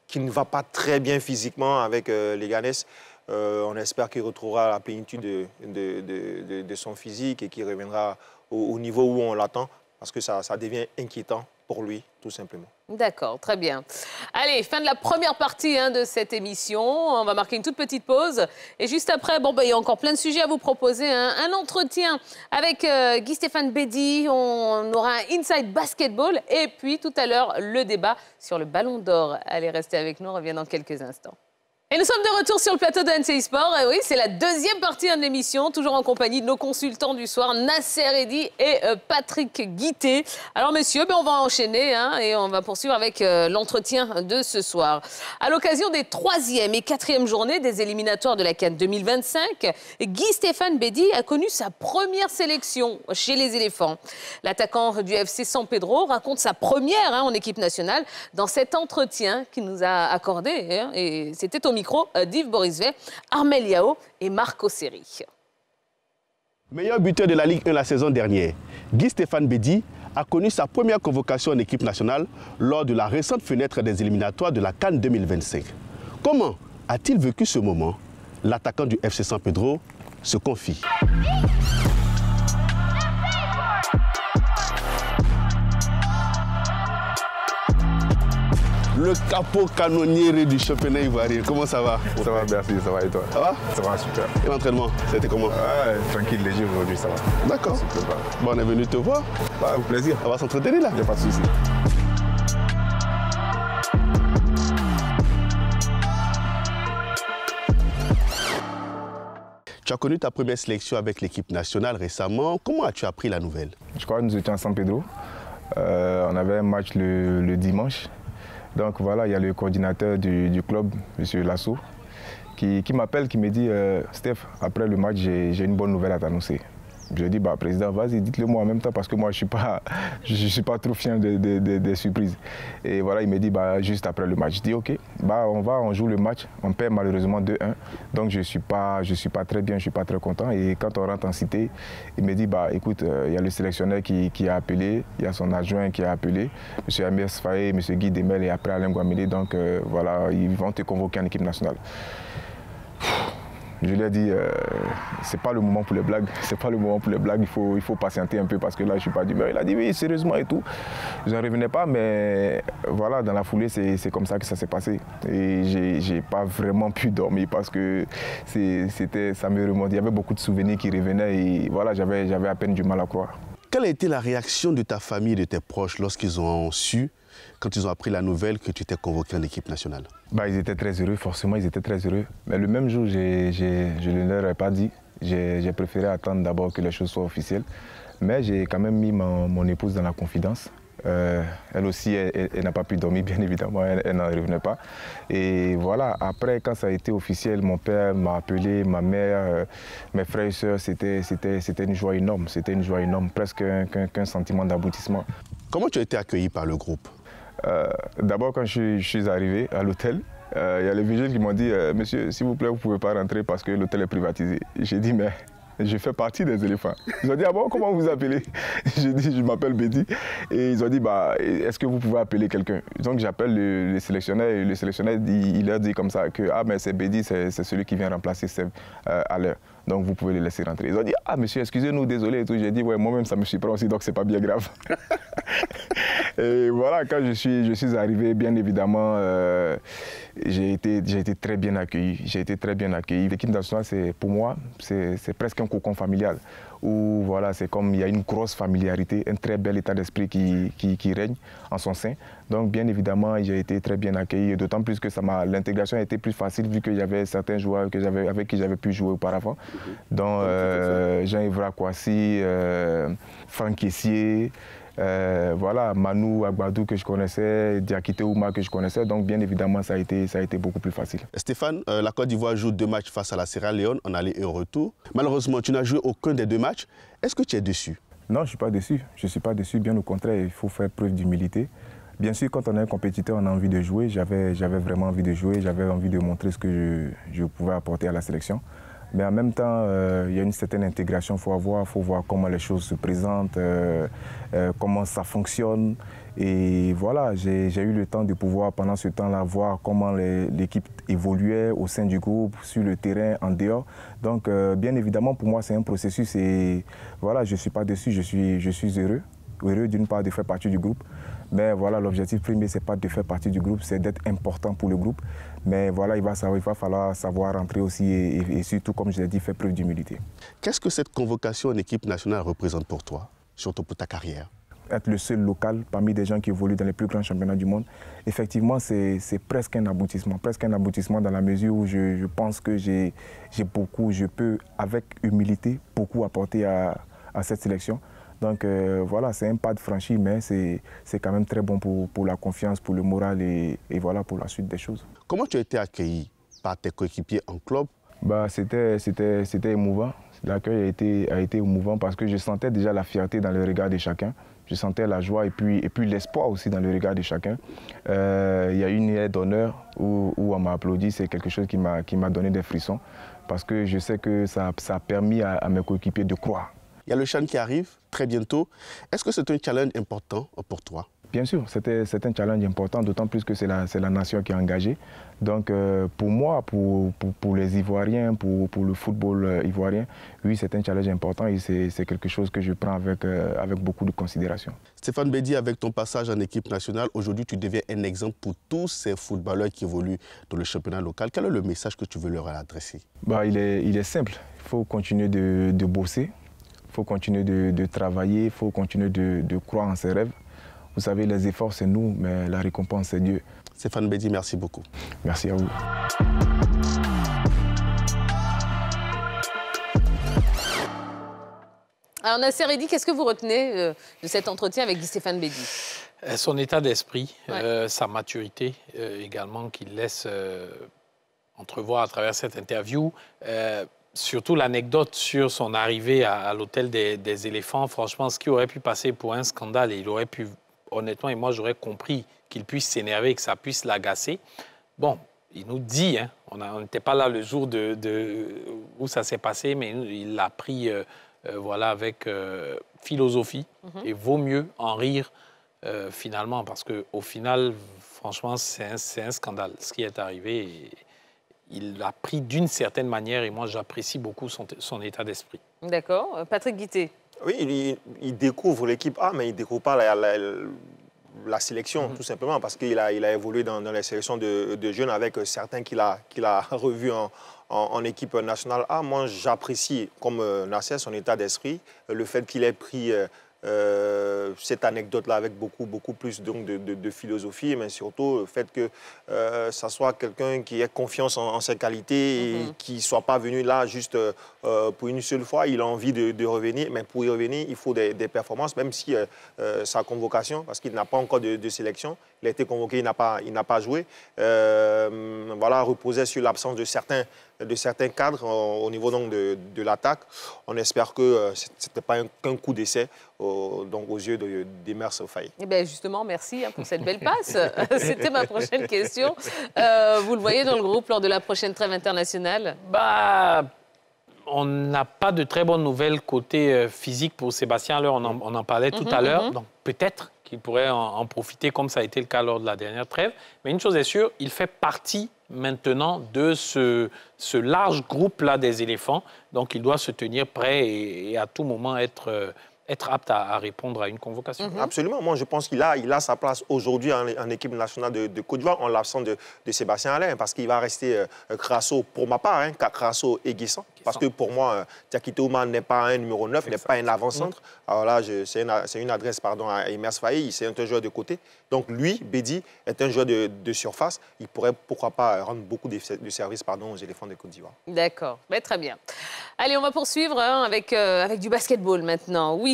qui ne va pas très bien physiquement avec les Ghanais. On espère qu'il retrouvera la plénitude de son physique et qu'il reviendra au niveau où on l'attend, parce que ça devient inquiétant pour lui, tout simplement. D'accord, très bien. Allez, fin de la première partie de cette émission. On va marquer une toute petite pause. Et juste après, bon, ben, il y a encore plein de sujets à vous proposer. Un entretien avec Guy Stéphane Bédie. On aura un Inside Basketball. Et puis, tout à l'heure, le débat sur le Ballon d'Or. Allez, restez avec nous. On revient dans quelques instants. Et nous sommes de retour sur le plateau de NCI Sport. Et oui, c'est la deuxième partie de l'émission, toujours en compagnie de nos consultants du soir, Nasser Eddy et Patrick Guité. Alors, messieurs, ben, on va enchaîner et on va poursuivre avec l'entretien de ce soir. À l'occasion des 3e et 4e journées des éliminatoires de la CAN 2025, Guy Stéphane Bédie a connu sa première sélection chez les éléphants. L'attaquant du FC San Pedro raconte sa première en équipe nationale dans cet entretien qu'il nous a accordé. Et c'était au micro d'Yves Borisvet, Armel Yao et Marco Seri. Meilleur buteur de la Ligue 1 la saison dernière, Guy Stéphane Bédie a connu sa première convocation en équipe nationale lors de la récente fenêtre des éliminatoires de la CAN 2025. Comment a-t-il vécu ce moment? L'attaquant du FC San Pedro se confie. Le capot canonnier du championnat ivoirien, comment ça va? Ça va, merci, ça va et toi? Ça va? Ça va, super. Et l'entraînement, c'était comment? Tranquille, léger aujourd'hui, ça va. D'accord. Bon, on est venu te voir. Bah, au plaisir. On va s'entretenir là? Il n'y a pas de souci. Tu as connu ta première sélection avec l'équipe nationale récemment. Comment as-tu appris la nouvelle? Je crois que nous étions à San Pedro. On avait un match le dimanche. Donc voilà, il y a le coordinateur du club, M. Lasso, qui m'appelle, qui me dit « Steph, après le match, j'ai une bonne nouvelle à t'annoncer ». Je dis bah, « Président, vas-y, dites-le moi en même temps parce que moi, je suis pas trop fier des surprises ». Et voilà, il me dit bah, « Juste après le match ». Je dis « Ok, bah, on joue le match, on perd malheureusement 2-1 ». Donc je suis pas très bien, je suis pas très content. Et quand on rentre en cité, il me dit bah, « Écoute, il y a le sélectionneur qui a appelé, il y a son adjoint qui a appelé, M. Emerse Faé, M. Guy Demel et après Alain Guaméli. Donc voilà, ils vont te convoquer en équipe nationale ». Je lui ai dit, c'est pas le moment pour les blagues, c'est pas le moment pour les blagues, il faut patienter un peu parce que là, je suis pas d'humeur. Il a dit, oui, sérieusement et tout. Je n'en revenais pas, mais voilà, dans la foulée, c'est comme ça que ça s'est passé. Et j'ai pas vraiment pu dormir parce que ça me remontait. Il y avait beaucoup de souvenirs qui revenaient et voilà, j'avais à peine du mal à croire. Quelle a été la réaction de ta famille et de tes proches lorsqu'ils ont su, quand ils ont appris la nouvelle que tu t'es convoqué en équipe nationale? Bah, ils étaient très heureux, forcément, ils étaient très heureux. Mais le même jour, je ne leur ai pas dit. J'ai préféré attendre d'abord que les choses soient officielles. Mais j'ai quand même mis mon épouse dans la confidence. Elle aussi, elle n'a pas pu dormir, bien évidemment, elle n'en revenait pas. Et voilà, après, quand ça a été officiel, mon père m'a appelé, ma mère, mes frères et sœurs, c'était une joie énorme. C'était une joie énorme, presque qu'un sentiment d'aboutissement. Comment tu as été accueilli par le groupe? D'abord, quand je suis arrivé à l'hôtel, il y a les vigiles qui m'ont dit « Monsieur, s'il vous plaît, vous ne pouvez pas rentrer parce que l'hôtel est privatisé ». J'ai dit « Mais je fais partie des éléphants ». Ils ont dit « Ah bon, comment vous appelez ?» J'ai dit « Je m'appelle Bédie ». Et ils ont dit bah, « Est-ce que vous pouvez appeler quelqu'un ?» Donc j'appelle le sélectionneur et le sélectionneur, il leur dit comme ça que « Ah mais c'est Bédie, c'est celui qui vient remplacer Seb à l'heure ». Donc vous pouvez les laisser rentrer. Ils ont dit, ah monsieur, excusez-nous, désolé et tout. J'ai dit, ouais, moi-même ça me surprend aussi, donc c'est pas bien grave. Et voilà, quand je suis arrivé, bien évidemment, j'ai été très bien accueilli. L'équipe nationale, pour moi, c'est presque un cocon familial. Où voilà, c'est comme il y a une grosse familiarité, un très bel état d'esprit qui règne en son sein. Donc bien évidemment, j'ai été très bien accueilli, d'autant plus que l'intégration a été plus facile vu qu'il y avait certains joueurs avec qui j'avais pu jouer auparavant, dont Jean-Yves Kouassi, Franck Kessié, voilà, Manu Agbadou que je connaissais, Diakité Ouma que je connaissais, donc bien évidemment ça a été beaucoup plus facile. Stéphane, la Côte d'Ivoire joue 2 matchs face à la Sierra Leone, en aller et en retour. Malheureusement, tu n'as joué aucun des 2 matchs. Est-ce que tu es déçu? Non, je ne suis pas déçu. Je ne suis pas déçu, bien au contraire, il faut faire preuve d'humilité. Bien sûr, quand on est un compétiteur, on a envie de jouer. J'avais vraiment envie de jouer, j'avais envie de montrer ce que je pouvais apporter à la sélection. Mais en même temps, il y a une certaine intégration, il faut voir comment les choses se présentent, comment ça fonctionne. Et voilà, j'ai eu le temps de pouvoir, pendant ce temps-là, voir comment l'équipe évoluait au sein du groupe, sur le terrain, en dehors. Donc, bien évidemment, pour moi, c'est un processus et voilà, je ne suis pas déçu, je suis heureux. Heureux d'une part de faire partie du groupe, mais voilà, l'objectif premier, c'est pas de faire partie du groupe, c'est d'être important pour le groupe. Mais voilà, il va falloir savoir rentrer aussi et surtout, comme je l'ai dit, faire preuve d'humilité. Qu'est-ce que cette convocation en équipe nationale représente pour toi, surtout pour ta carrière? Être le seul local parmi des gens qui évoluent dans les plus grands championnats du monde, effectivement, c'est presque un aboutissement dans la mesure où je pense que je peux, avec humilité, beaucoup apporter à cette sélection. Donc voilà, c'est un pas de franchi, mais c'est quand même très bon pour la confiance, pour le moral et voilà pour la suite des choses. Comment tu as été accueilli par tes coéquipiers en club? Bah, c'était émouvant. L'accueil a été émouvant parce que je sentais déjà la fierté dans le regard de chacun. Je sentais la joie et puis l'espoir aussi dans le regard de chacun. Il y a une aide d'honneur où on m'a applaudi. C'est quelque chose qui m'a donné des frissons parce que je sais que ça a permis à mes coéquipiers de croire. Il y a le CHAN qui arrive très bientôt. Est-ce que c'est un challenge important pour toi? Bien sûr, c'est un challenge important, d'autant plus que c'est la nation qui est engagée. Donc pour moi, pour les Ivoiriens, pour le football ivoirien, oui, c'est un challenge important et c'est quelque chose que je prends avec beaucoup de considération. Stéphane Bédie, avec ton passage en équipe nationale, aujourd'hui tu deviens un exemple pour tous ces footballeurs qui évoluent dans le championnat local. Quel est le message que tu veux leur adresser? Bah, il est simple, il faut continuer de bosser. Il faut continuer de travailler, il faut continuer de croire en ses rêves. Vous savez, les efforts, c'est nous, mais la récompense, c'est Dieu. Stéphane Bédie, merci beaucoup. Merci à vous. Alors Nasser Eddy, qu'est-ce que vous retenez de cet entretien avec Guy Stéphane Bédie? Son état d'esprit, ouais. Sa maturité également qu'il laisse entrevoir à travers cette interview. Surtout l'anecdote sur son arrivée à l'hôtel des éléphants, franchement, ce qui aurait pu passer pour un scandale, il aurait pu, honnêtement, et moi j'aurais compris qu'il puisse s'énerver, que ça puisse l'agacer. Bon, il nous dit, hein, on n'était pas là le jour où ça s'est passé, mais il l'a pris voilà, avec philosophie. Et vaut mieux en rire finalement, parce qu'au final, franchement, c'est un scandale ce qui est arrivé. Il l'a pris d'une certaine manière et moi, j'apprécie beaucoup son état d'esprit. D'accord. Patrick Guitté. Oui, il découvre l'équipe A, mais il ne découvre pas la sélection, tout simplement, parce qu'il a évolué dans les sélections de jeunes avec certains qu'il a revus en équipe nationale A. Moi, j'apprécie, comme Nasser, son état d'esprit, le fait qu'il ait pris... cette anecdote-là avec beaucoup plus donc, de philosophie, mais surtout le fait que ça soit quelqu'un qui ait confiance en ses qualités et qui ne soit pas venu là juste pour une seule fois. Il a envie de revenir, mais pour y revenir, il faut des performances, même si sa convocation, parce qu'il n'a pas encore de sélection, il a été convoqué, il n'a pas joué. Voilà, reposait sur l'absence de certains cadres au niveau donc, de l'attaque. On espère que ce n'était pas qu'un coup d'essai donc, aux yeux d'Emerse Faé. Eh bien justement, merci pour cette belle passe. C'était ma prochaine question. Vous le voyez dans le groupe lors de la prochaine trêve internationale? Bah, on n'a pas de très bonnes nouvelles côté physique pour Sébastien. Alors, on en parlait tout à l'heure. Donc peut-être qu'il pourrait en profiter comme ça a été le cas lors de la dernière trêve. Mais une chose est sûre, il fait partie maintenant de ce large groupe-là des éléphants. Donc, il doit se tenir prêt et à tout moment être apte à répondre à une convocation. Absolument. Moi, je pense qu'il a sa place aujourd'hui en équipe nationale de Côte d'Ivoire, en l'absence de Sébastien Alain, parce qu'il va rester Crasso, pour ma part, hein, Crasso et Guesson. Parce que pour moi, Diakité Oumar n'est pas un numéro 9, n'est pas un avant-centre. Alors là, c'est une adresse pardon, à Emerse Faé, c'est un joueur de côté. Donc lui, Bédie, est un joueur de surface. Il pourrait, pourquoi pas, rendre beaucoup de services aux éléphants de Côte d'Ivoire. D'accord, bah, très bien. Allez, on va poursuivre hein, avec du basketball maintenant. Oui,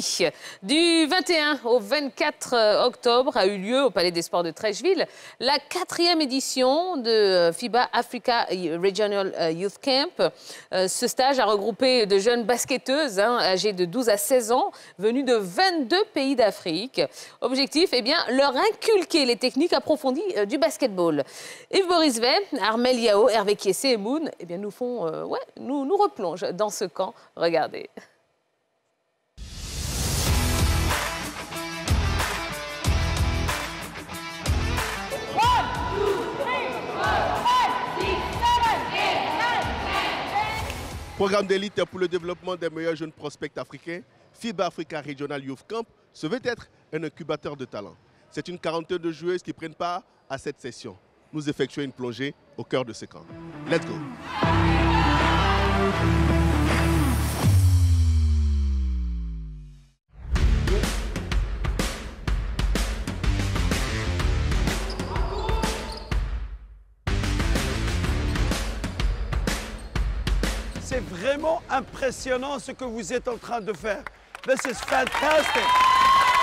du 21 au 24 octobre a eu lieu au Palais des Sports de Trècheville la 4e édition de FIBA Africa Regional Youth Camp. Ce stage a regroupé de jeunes basketteuses hein, âgées de 12 à 16 ans, venues de 22 pays d'Afrique. Objectif, eh bien, leur inculquer les techniques approfondies du basketball. Yves Borisvet, Armel Yao, Hervé Kiessé et Moon eh bien, nous font, nous replongent dans ce camp. Regardez. Programme d'élite pour le développement des meilleurs jeunes prospects africains, FIBA Africa Regional Youth Camp se veut être un incubateur de talents. C'est une quarantaine de joueuses qui prennent part à cette session. Nous effectuons une plongée au cœur de ce camp. Let's go! C'est vraiment impressionnant ce que vous êtes en train de faire. This is fantastic.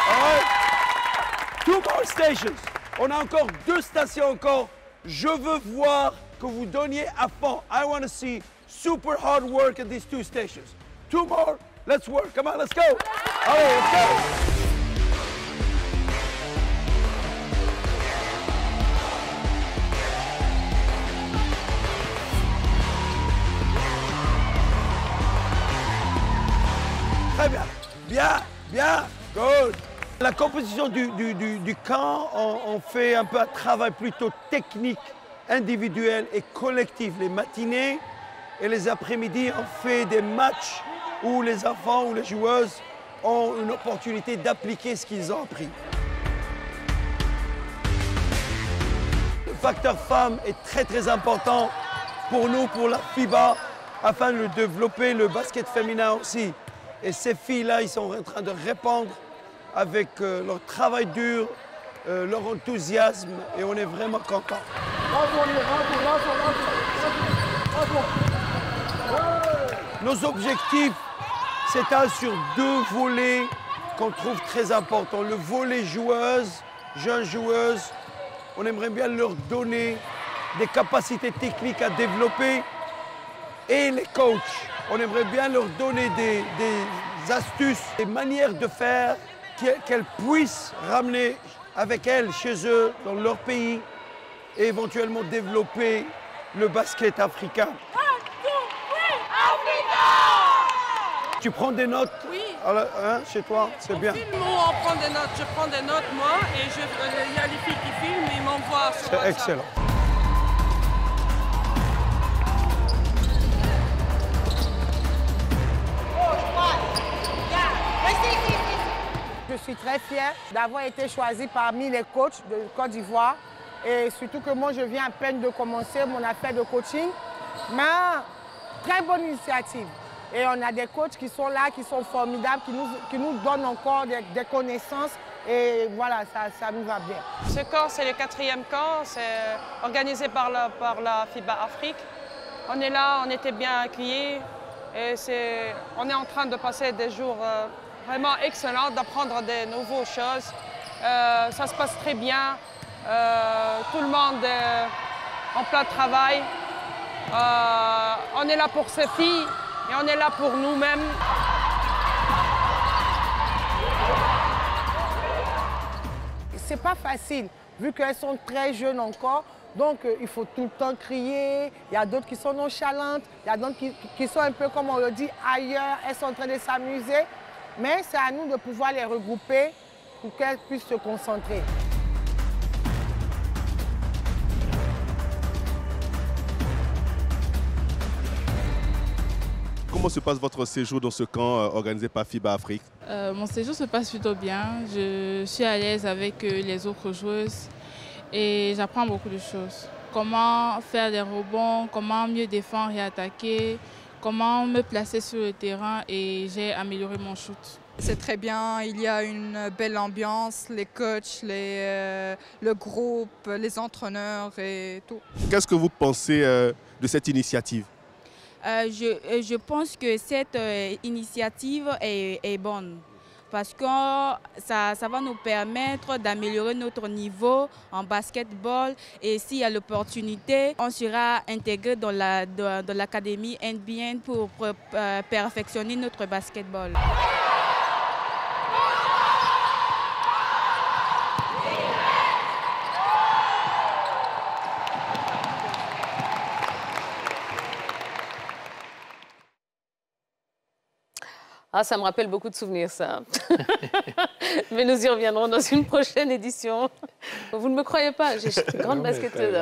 All right. 2 more stations. On a encore 2 stations encore. Je veux voir que vous donniez à fond. I want to see super hard work at these 2 stations. 2 more. Let's work. Come on, let's go. All right, let's go. Bien, bien, good. La composition du camp, on fait un peu un travail plutôt technique, individuel et collectif. Les matinées et les après-midi, on fait des matchs où les enfants ou les joueuses ont une opportunité d'appliquer ce qu'ils ont appris. Le facteur femme est très, très important pour nous, pour la FIBA, afin de développer le basket féminin aussi. Et ces filles-là, ils sont en train de répondre avec leur travail dur, leur enthousiasme, et on est vraiment contents. Nos objectifs, c'est un sur 2 volets qu'on trouve très importants. Le volet joueuse, jeune joueuse, on aimerait bien leur donner des capacités techniques à développer, et les coachs. On aimerait bien leur donner des astuces, des manières de faire qu'elles puissent ramener avec elles, chez eux, dans leur pays, et éventuellement développer le basket africain. Africa! Tu prends des notes? Oui. Alors, hein, chez toi, c'est bien. On prend des notes. Je prends des notes, moi, et il y a les filles qui filment et m'envoient sur WhatsApp. C'est excellent. Je suis très fière d'avoir été choisie parmi les coachs de Côte d'Ivoire. Et surtout que moi, je viens à peine de commencer mon affaire de coaching. Mais très bonne initiative. Et on a des coachs qui sont là, qui sont formidables, qui nous donnent encore des connaissances. Et voilà, ça nous va bien. Ce camp, c'est le 4e camp. C'est organisé par la FIBA Afrique. On est là, on était bien accueillis. Et on est en train de passer des jours vraiment excellents, d'apprendre des nouvelles choses. Ça se passe très bien. Tout le monde est en plein travail. On est là pour ces filles et on est là pour nous-mêmes. C'est pas facile, vu qu'elles sont très jeunes encore. Donc, il faut tout le temps crier. Il y a d'autres qui sont nonchalantes. Il y a d'autres qui sont un peu, comme on le dit, ailleurs. Elles sont en train de s'amuser. Mais c'est à nous de pouvoir les regrouper pour qu'elles puissent se concentrer. Comment se passe votre séjour dans ce camp organisé par FIBA Afrique? Mon séjour se passe plutôt bien. Je suis à l'aise avec les autres joueuses et j'apprends beaucoup de choses. Comment faire des rebonds, comment mieux défendre et attaquer, comment me placer sur le terrain, et j'ai amélioré mon shoot. C'est très bien, il y a une belle ambiance, les coachs, le groupe, les entraîneurs et tout. Qu'est-ce que vous pensez de cette initiative? Je pense que cette initiative est bonne parce que ça va nous permettre d'améliorer notre niveau en basketball, et s'il y a l'opportunité, on sera intégré dans l'académie NBN pour perfectionner notre basketball. Ah, ça me rappelle beaucoup de souvenirs, ça. Mais nous y reviendrons dans une prochaine édition. Vous ne me croyez pas, j'ai une grande basketteuse.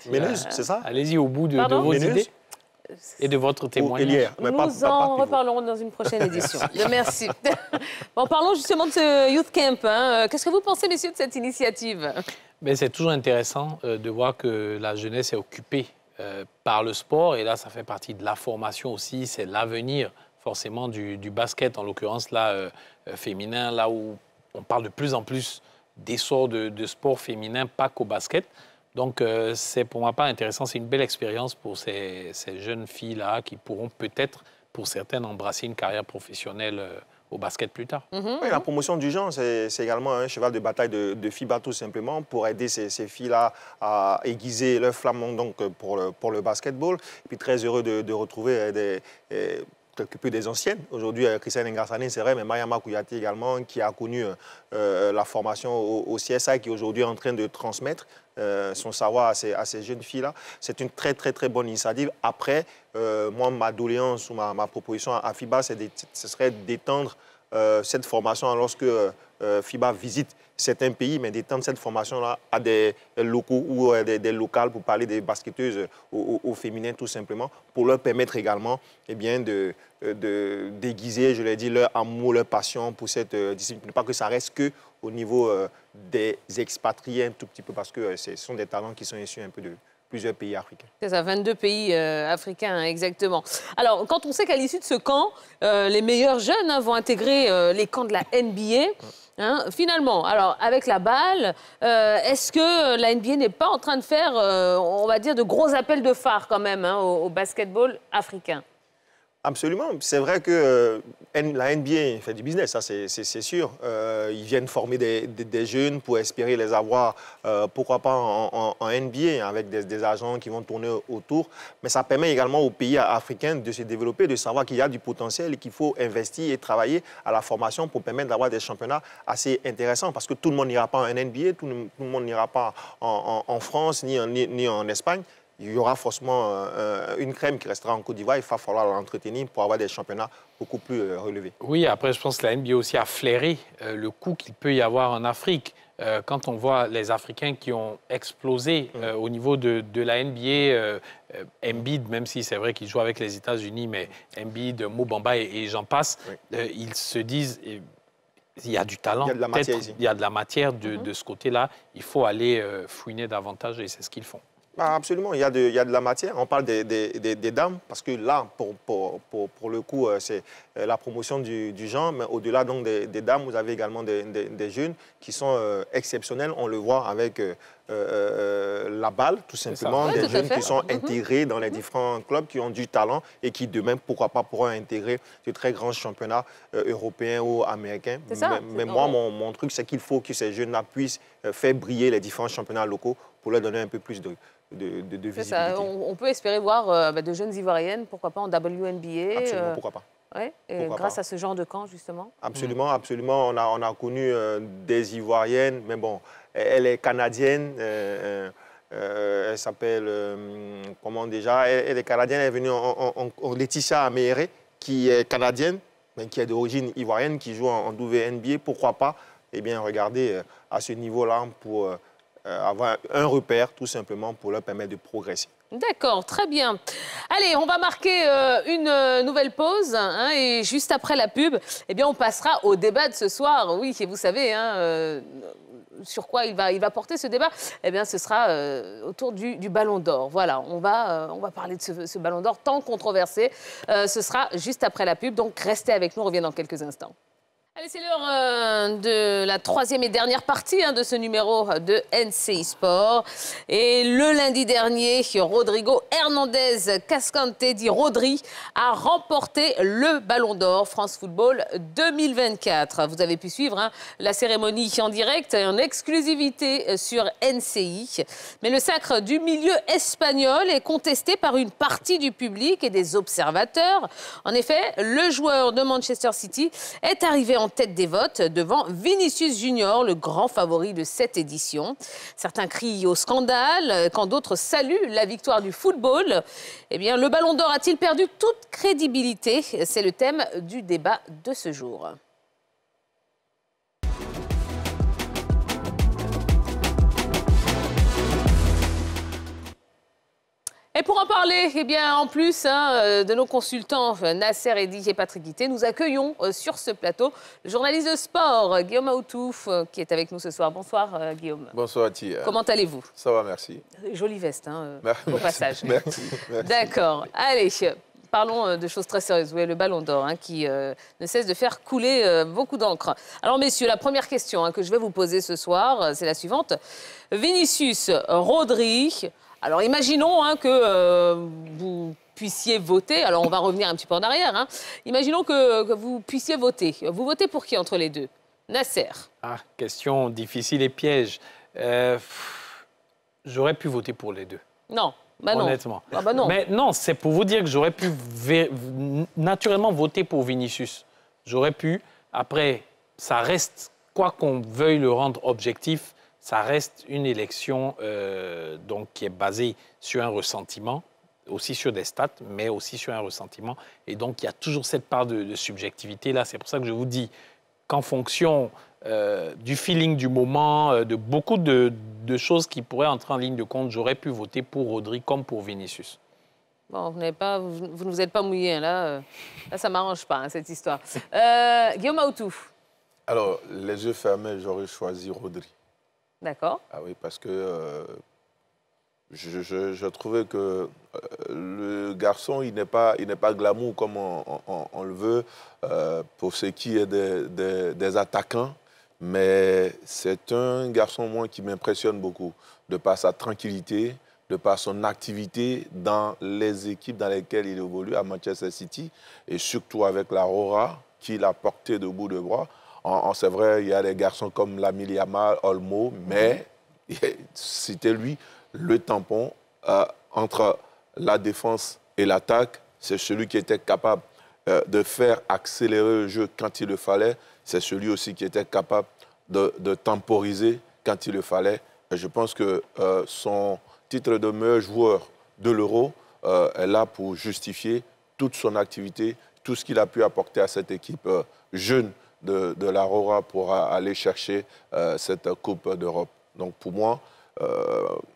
Allez-y, c'est ça. Allez-y au bout de vos idées et de votre témoignage. Nous en reparlerons dans une prochaine édition. Merci. Bon, parlons justement de ce Youth Camp. Hein. Qu'est-ce que vous pensez, messieurs, de cette initiative? C'est toujours intéressant de voir que la jeunesse est occupée par le sport. Et là, ça fait partie de la formation aussi, c'est l'avenir forcément du basket, en l'occurrence là féminin, là où on parle de plus en plus d'essor de sport féminin, pas qu'au basket. Donc c'est pour ma part intéressant, c'est une belle expérience pour ces jeunes filles-là qui pourront peut-être, pour certaines, embrasser une carrière professionnelle au basket plus tard. Oui, la promotion du genre, c'est également un cheval de bataille de FIBA, tout simplement, pour aider ces filles-là à aiguiser leur flamme donc, pour le basketball. Et puis très heureux de retrouver des anciennes. Aujourd'hui, Christiane Ngassané, c'est vrai, mais Mariama Kouyaté également, qui a connu la formation au CSA, qui aujourd'hui est en train de transmettre son savoir à ces jeunes filles-là. C'est une très, très, très bonne initiative. Après, moi, ma doléance ou ma proposition à FIBA, ce serait d'étendre cette formation lorsque FIBA visite certains pays, mais d'étendre cette formation-là à des locaux ou des locales pour parler des basketteuses au féminin, tout simplement, pour leur permettre également eh bien, de déguiser, je l'ai dit, leur amour, leur passion pour cette discipline. Pas que ça reste qu'au niveau des expatriés un tout petit peu, parce que ce sont des talents qui sont issus un peu de plusieurs pays africains. C'est ça, 22 pays africains, exactement. Alors, quand on sait qu'à l'issue de ce camp, les meilleurs jeunes vont intégrer les camps de la NBA, hein, finalement, alors, avec la balle, est-ce que la NBA n'est pas en train de faire, on va dire, de gros appels de phare quand même hein, au basketball africain? Absolument. C'est vrai que la NBA fait du business, ça c'est sûr. Ils viennent former des jeunes pour espérer les avoir, pourquoi pas en NBA, avec des agents qui vont tourner autour. Mais ça permet également aux pays africains de se développer, de savoir qu'il y a du potentiel et qu'il faut investir et travailler à la formation pour permettre d'avoir des championnats assez intéressants. Parce que tout le monde n'ira pas en NBA, tout le monde n'ira pas en France ni en Espagne. Il y aura forcément une crème qui restera en Côte d'Ivoire. Il va falloir l'entretenir pour avoir des championnats beaucoup plus relevés. Oui, après, je pense que la NBA aussi a flairé le coût qu'il peut y avoir en Afrique. Quand on voit les Africains qui ont explosé au niveau de la NBA, Embiid, même si c'est vrai qu'il joue avec les États-Unis, mais Embiid, Mobamba et j'en passe, ils se disent... Il y a du talent, il y a de la matière, de ce côté-là. Il faut aller fouiner davantage et c'est ce qu'ils font. Bah absolument, il y a de la matière. On parle des dames, parce que là, pour le coup, c'est la promotion du genre. Mais au-delà donc des dames, vous avez également des jeunes qui sont exceptionnels. On le voit avec la balle, tout simplement. Des jeunes qui sont intégrés dans les différents clubs, qui ont du talent et qui, demain, pourquoi pas, pourront intégrer de très grands championnats européens ou américains. Mais moi, mon truc, c'est qu'il faut que ces jeunes-là puissent faire briller les différents championnats locaux pour leur donner un peu plus de visibilité. Ça. On peut espérer voir de jeunes Ivoiriennes, pourquoi pas, en WNBA. Absolument, pourquoi pas. Ouais, et grâce à ce genre de camp, justement. Absolument, absolument. On a connu des Ivoiriennes, mais bon, elle est canadienne. Elle s'appelle, comment déjà, elle est canadienne, elle est venue en Laetitia Améré, qui est canadienne, mais qui est d'origine ivoirienne, qui joue en WNBA. Pourquoi pas, eh bien, regardez, à ce niveau-là, pour... avoir un repère, tout simplement, pour leur permettre de progresser. D'accord, très bien. Allez, on va marquer une nouvelle pause hein, et juste après la pub, eh bien, on passera au débat de ce soir. Oui, et vous savez hein, sur quoi il va porter ce débat. Eh bien, ce sera autour du Ballon d'Or. Voilà, on va parler de ce Ballon d'Or tant controversé. Ce sera juste après la pub, donc restez avec nous, on revient dans quelques instants. Allez, c'est l'heure de la troisième et dernière partie hein, de ce numéro de NCI Sport. Et le lundi dernier, Rodrigo Hernandez Cascante dit Rodri a remporté le Ballon d'Or France Football 2024. Vous avez pu suivre hein, la cérémonie en direct et en exclusivité sur NCI. Mais le sacre du milieu espagnol est contesté par une partie du public et des observateurs. En effet, le joueur de Manchester City est arrivé en tête des votes devant Vinícius Junior, le grand favori de cette édition. Certains crient au scandale, quand d'autres saluent la victoire du football. Eh bien, le Ballon d'Or a-t-il perdu toute crédibilité? C'est le thème du débat de ce jour. Et pour en parler, eh bien, en plus hein, de nos consultants Nasser Eddy et Patrick Guité, nous accueillons sur ce plateau le journaliste de sport Guillaume Aoutouf qui est avec nous ce soir. Bonsoir Guillaume. Bonsoir Thia. Comment allez-vous? Ça va, merci. Jolie veste, hein, merci, au passage. Merci. Merci. D'accord. Allez, parlons de choses très sérieuses. Oui, le Ballon d'Or hein, qui ne cesse de faire couler beaucoup d'encre. Alors messieurs, la première question hein, que je vais vous poser ce soir, c'est la suivante. Vinícius, Rodri... Alors, imaginons hein, que vous puissiez voter. Alors, on va revenir un petit peu en arrière. Hein. Imaginons que vous puissiez voter. Vous votez pour qui entre les deux? Nasser. Ah, question difficile et piège. J'aurais pu voter pour les deux. Non, bah non. Honnêtement. Ah, bah non. Mais non, c'est pour vous dire que j'aurais pu naturellement voter pour Vinícius. J'aurais pu. Après, ça reste, quoi qu'on veuille le rendre objectif, ça reste une élection donc, qui est basée sur un ressentiment, aussi sur des stats, mais aussi sur un ressentiment. Et donc, il y a toujours cette part de subjectivité là. C'est pour ça que je vous dis qu'en fonction du feeling du moment, de beaucoup de choses qui pourraient entrer en ligne de compte, j'aurais pu voter pour Rodri comme pour Vinícius. Bon, vous ne vous êtes pas mouillé, là. Là, ça ne m'arrange pas, hein, cette histoire. Guillaume Aoutouf. Alors, les yeux fermés, j'aurais choisi Rodri. D'accord. Ah oui, parce que je trouvais que le garçon, il n'est pas glamour comme on le veut pour ce qui est des attaquants. Mais c'est un garçon, moi, qui m'impressionne beaucoup, de par sa tranquillité, de par son activité dans les équipes dans lesquelles il évolue à Manchester City, et surtout avec la aura qu'il a portée de bout de bras. C'est vrai, il y a des garçons comme Lamine Yamal, Olmo, mais c'était lui le tampon entre la défense et l'attaque. C'est celui qui était capable de faire accélérer le jeu quand il le fallait. C'est celui aussi qui était capable de temporiser quand il le fallait. Et je pense que son titre de meilleur joueur de l'Euro est là pour justifier toute son activité, tout ce qu'il a pu apporter à cette équipe jeune de l'Aurora pour aller chercher cette Coupe d'Europe. Donc pour moi,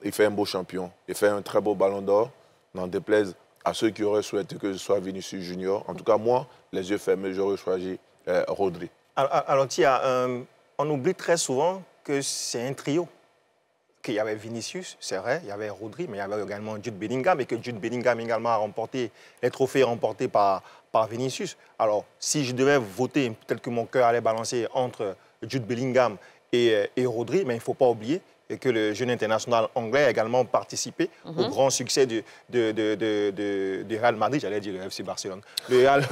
il fait un beau champion, il fait un très beau Ballon d'Or, n'en déplaise à ceux qui auraient souhaité que ce soit Vinícius Junior. En tout cas, moi, les yeux fermés, j'aurais choisi Rodri. Alors Thia, on oublie très souvent que c'est un trio. Qu'il y avait Vinícius, c'est vrai, il y avait Rodri, mais il y avait également Jude Bellingham, et que Jude Bellingham également a remporté les trophées remportés par Vinícius. Alors, si je devais voter, peut-être que mon cœur allait balancer entre Jude Bellingham et Rodri, mais il ne faut pas oublier que le jeune international anglais a également participé au grand succès du Real Madrid, j'allais dire le FC Barcelone, du Real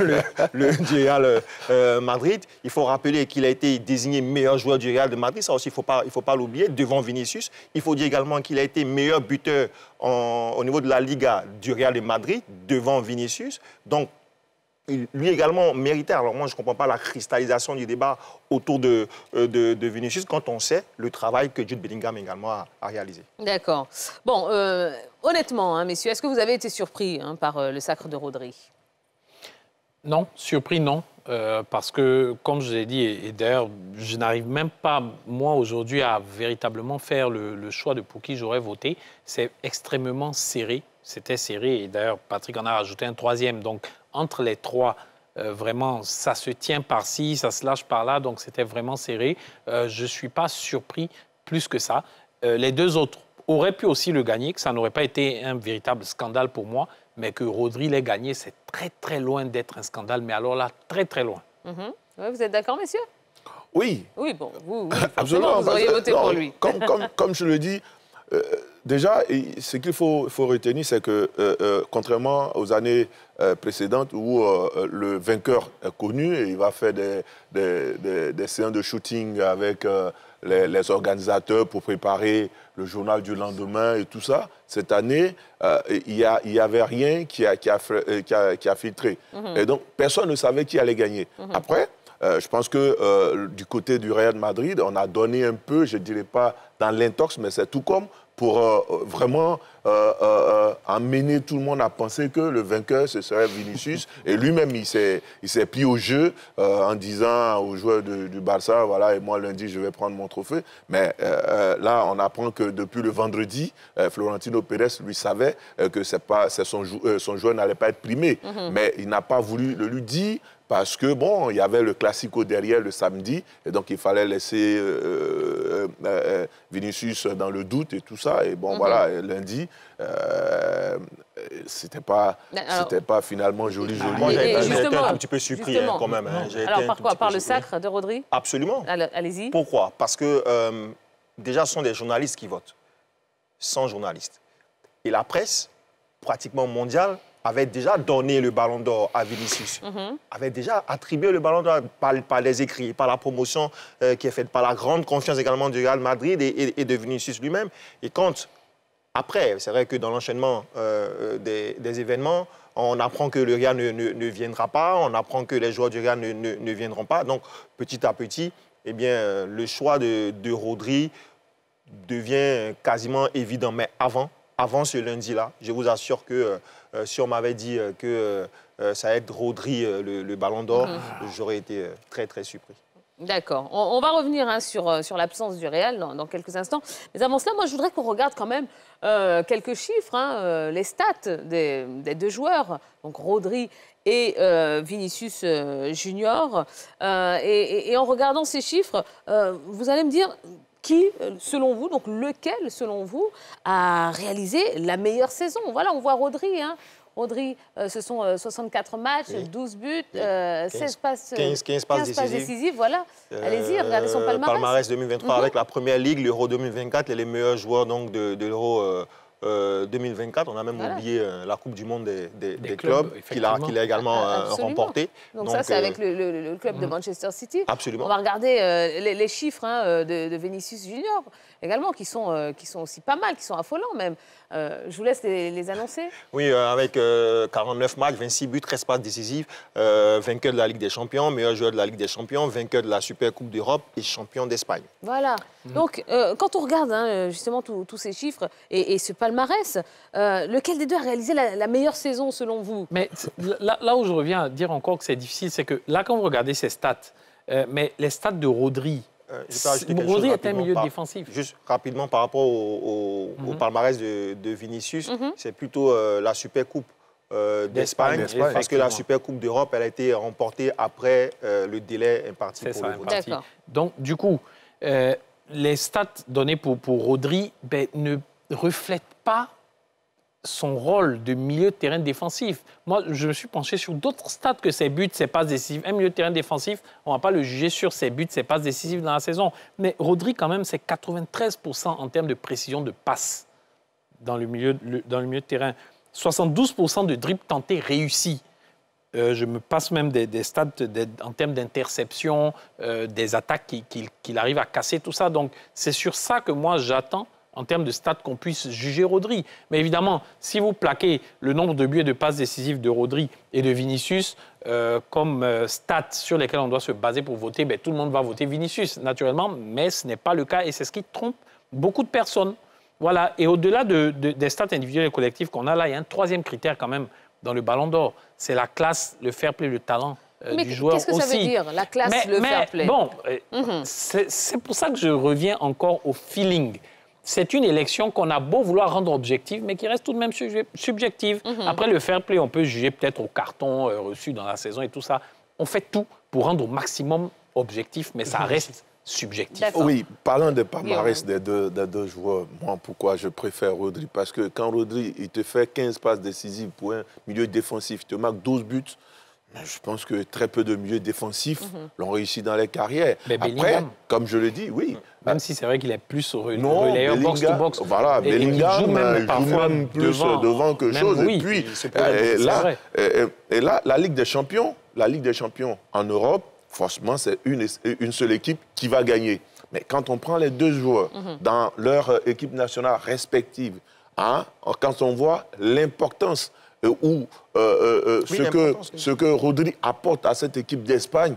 Madrid. Il faut rappeler qu'il a été désigné meilleur joueur du Real de Madrid, ça aussi, il ne faut pas l'oublier, devant Vinícius. Il faut dire également qu'il a été meilleur buteur au niveau de la Liga du Real de Madrid, devant Vinícius. Donc, lui également méritait. Alors moi, je ne comprends pas la cristallisation du débat autour de Vinícius quand on sait le travail que Jude Bellingham également a réalisé. D'accord. Bon, honnêtement, hein, messieurs, est-ce que vous avez été surpris hein, par le sacre de Rodri? Non, surpris, non. Parce que, comme je l'ai dit, et d'ailleurs, je n'arrive même pas, moi, aujourd'hui, à véritablement faire le choix de pour qui j'aurais voté. C'est extrêmement serré. C'était serré. Et d'ailleurs, Patrick en a rajouté un troisième. Donc, entre les trois, vraiment, ça se tient par-ci, ça se lâche par-là. Donc, c'était vraiment serré. Je ne suis pas surpris plus que ça. Les deux autres auraient pu aussi le gagner, que ça n'aurait pas été un véritable scandale pour moi, mais que Rodri l'ait gagné, c'est très, très loin d'être un scandale. Mais alors là, très, très loin. Mm-hmm. Ouais, vous êtes d'accord, messieurs? Oui. Oui, bon, vous, absolument, vous auriez voté pour lui. Comme je le dis, déjà, ce qu'il faut retenir, c'est que, contrairement aux années précédentes où le vainqueur est connu et il va faire des séances de shooting avec les organisateurs pour préparer le journal du lendemain et tout ça, cette année, il n'y avait rien qui a filtré. Mm-hmm. Et donc, personne ne savait qui allait gagner. Mm-hmm. Après, je pense que du côté du Real Madrid, on a donné un peu, je ne dirais pas dans l'intox, mais c'est tout comme pour vraiment amener tout le monde à penser que le vainqueur, ce serait Vinícius. Et lui-même, il s'est plié au jeu en disant aux joueurs du Barça, voilà, et moi, lundi, je vais prendre mon trophée. Mais là, on apprend que depuis le vendredi, Florentino Pérez, lui, savait que son joueur n'allait pas être primé. Mm-hmm. Mais il n'a pas voulu le lui dire parce que, bon, il y avait le Classico derrière le samedi, et donc il fallait laisser Vinícius dans le doute et tout ça. Et bon, mm-hmm. voilà, et lundi, c'était pas finalement joli. Moi, j'ai été un petit peu surpris hein, quand même. Hein. Alors, par quoi? Par le sacre de Rodri? Absolument. Allez-y. Pourquoi? Parce que, déjà, ce sont des journalistes qui votent. 100 journalistes. Et la presse, pratiquement mondiale, avait déjà donné le ballon d'or à Vinícius, mm-hmm. avait déjà attribué le ballon d'or par les écrits, par la promotion qui est faite, par la grande confiance également du Real Madrid et de Vinícius lui-même. Et quand, après, c'est vrai que dans l'enchaînement des événements, on apprend que le Real ne viendra pas, on apprend que les joueurs du Real ne viendront pas. Donc, petit à petit, eh bien, le choix de Rodri devient quasiment évident. Mais avant ce lundi-là, je vous assure que si on m'avait dit que ça allait être Rodri le ballon d'or, mmh. j'aurais été très, très surpris. D'accord. On va revenir hein, sur l'absence du Real dans quelques instants. Mais avant cela, moi, je voudrais qu'on regarde quand même quelques chiffres, hein, les stats des deux joueurs, donc Rodri et Vinícius Junior. Et en regardant ces chiffres, vous allez me dire... Qui, selon vous, donc lequel, selon vous, a réalisé la meilleure saison? Voilà, on voit Rodri. Hein. Rodri, ce sont 64 matchs, oui. 12 buts, oui. 15 passes décisives. Voilà. Allez-y, regardez son palmarès. Palmarès 2023 mm-hmm. avec la Première Ligue, l'Euro 2024 et les meilleurs joueurs donc, de l'Euro 2024. On a même voilà. oublié la Coupe du Monde des clubs qu'il a également remportée. Donc ça, c'est avec le club de Manchester City. Absolument. On va regarder les chiffres hein, de Vinícius Junior également, qui sont aussi pas mal, qui sont affolants même. Je vous laisse les annoncer. Oui, avec 49 matchs, 26 buts, 13 passes décisives, vainqueur de la Ligue des Champions, meilleur joueur de la Ligue des Champions, vainqueur de la Super Coupe d'Europe et champion d'Espagne. Voilà. Mmh. Donc, quand on regarde hein, justement tous ces chiffres et ce palmarès, lequel des deux a réalisé la meilleure saison selon vous? Mais là où je reviens à dire encore que c'est difficile, c'est que là, quand vous regardez ces stats, mais les stats de Rodri, Rodri est un milieu défensif. Juste rapidement par rapport au palmarès de Vinícius, mm-hmm. c'est plutôt la Super Coupe d'Espagne, parce que la Super Coupe d'Europe, elle a été remportée après le délai imparti pour le vote. D'accord. Donc, du coup, les stats données pour Rodri ben, ne reflètent pas son rôle de milieu de terrain défensif. Moi, je me suis penché sur d'autres stats que ses buts, ses passes décisives. Un milieu de terrain défensif, on ne va pas le juger sur ses buts, ses passes décisives dans la saison. Mais Rodri, quand même, c'est 93% en termes de précision de passe dans le milieu de terrain. 72% de dribbles tentés réussis. Je me passe même des stats en termes d'interception, des attaques qu'il arrive à casser, tout ça. Donc, c'est sur ça que moi, j'attends en termes de stats qu'on puisse juger Rodri. Mais évidemment, si vous plaquez le nombre de buts et de passes décisives de Rodri et de Vinícius comme stats sur lesquelles on doit se baser pour voter, ben, tout le monde va voter Vinícius, naturellement, mais ce n'est pas le cas et c'est ce qui trompe beaucoup de personnes. Voilà. Et au-delà des stats individuelles et collectives qu'on a là, il y a un troisième critère quand même dans le Ballon d'Or. C'est la classe, le fair play, le talent du joueur aussi. Mais qu'est-ce que ça veut dire, la classe, le fair play? Bon, c'est pour ça que je reviens encore au feeling. C'est une élection qu'on a beau vouloir rendre objective, mais qui reste tout de même subjective. Après le fair play, on peut juger peut-être au carton reçu dans la saison et tout ça. On fait tout pour rendre au maximum objectif, mais ça reste subjectif. Oui, parlant de palmarès des deux joueurs, moi, pourquoi je préfère Rodri? Parce que quand Rodri, il te fait 15 passes décisives pour un milieu défensif, il te marque 12 buts, je pense que très peu de milieux défensifs l'ont réussi dans les carrières. Mais après, Bellingham, comme je le dis, même si c'est vrai qu'il est plus relayeur box-to-box. Voilà, Bellingham joue même parfois devant que chose. Et puis, là, la Ligue des Champions, en Europe, forcément, c'est une seule équipe qui va gagner. Mais quand on prend les deux joueurs dans leur équipe nationale respective, quand on voit l'importance ce que Rodri apporte à cette équipe d'Espagne,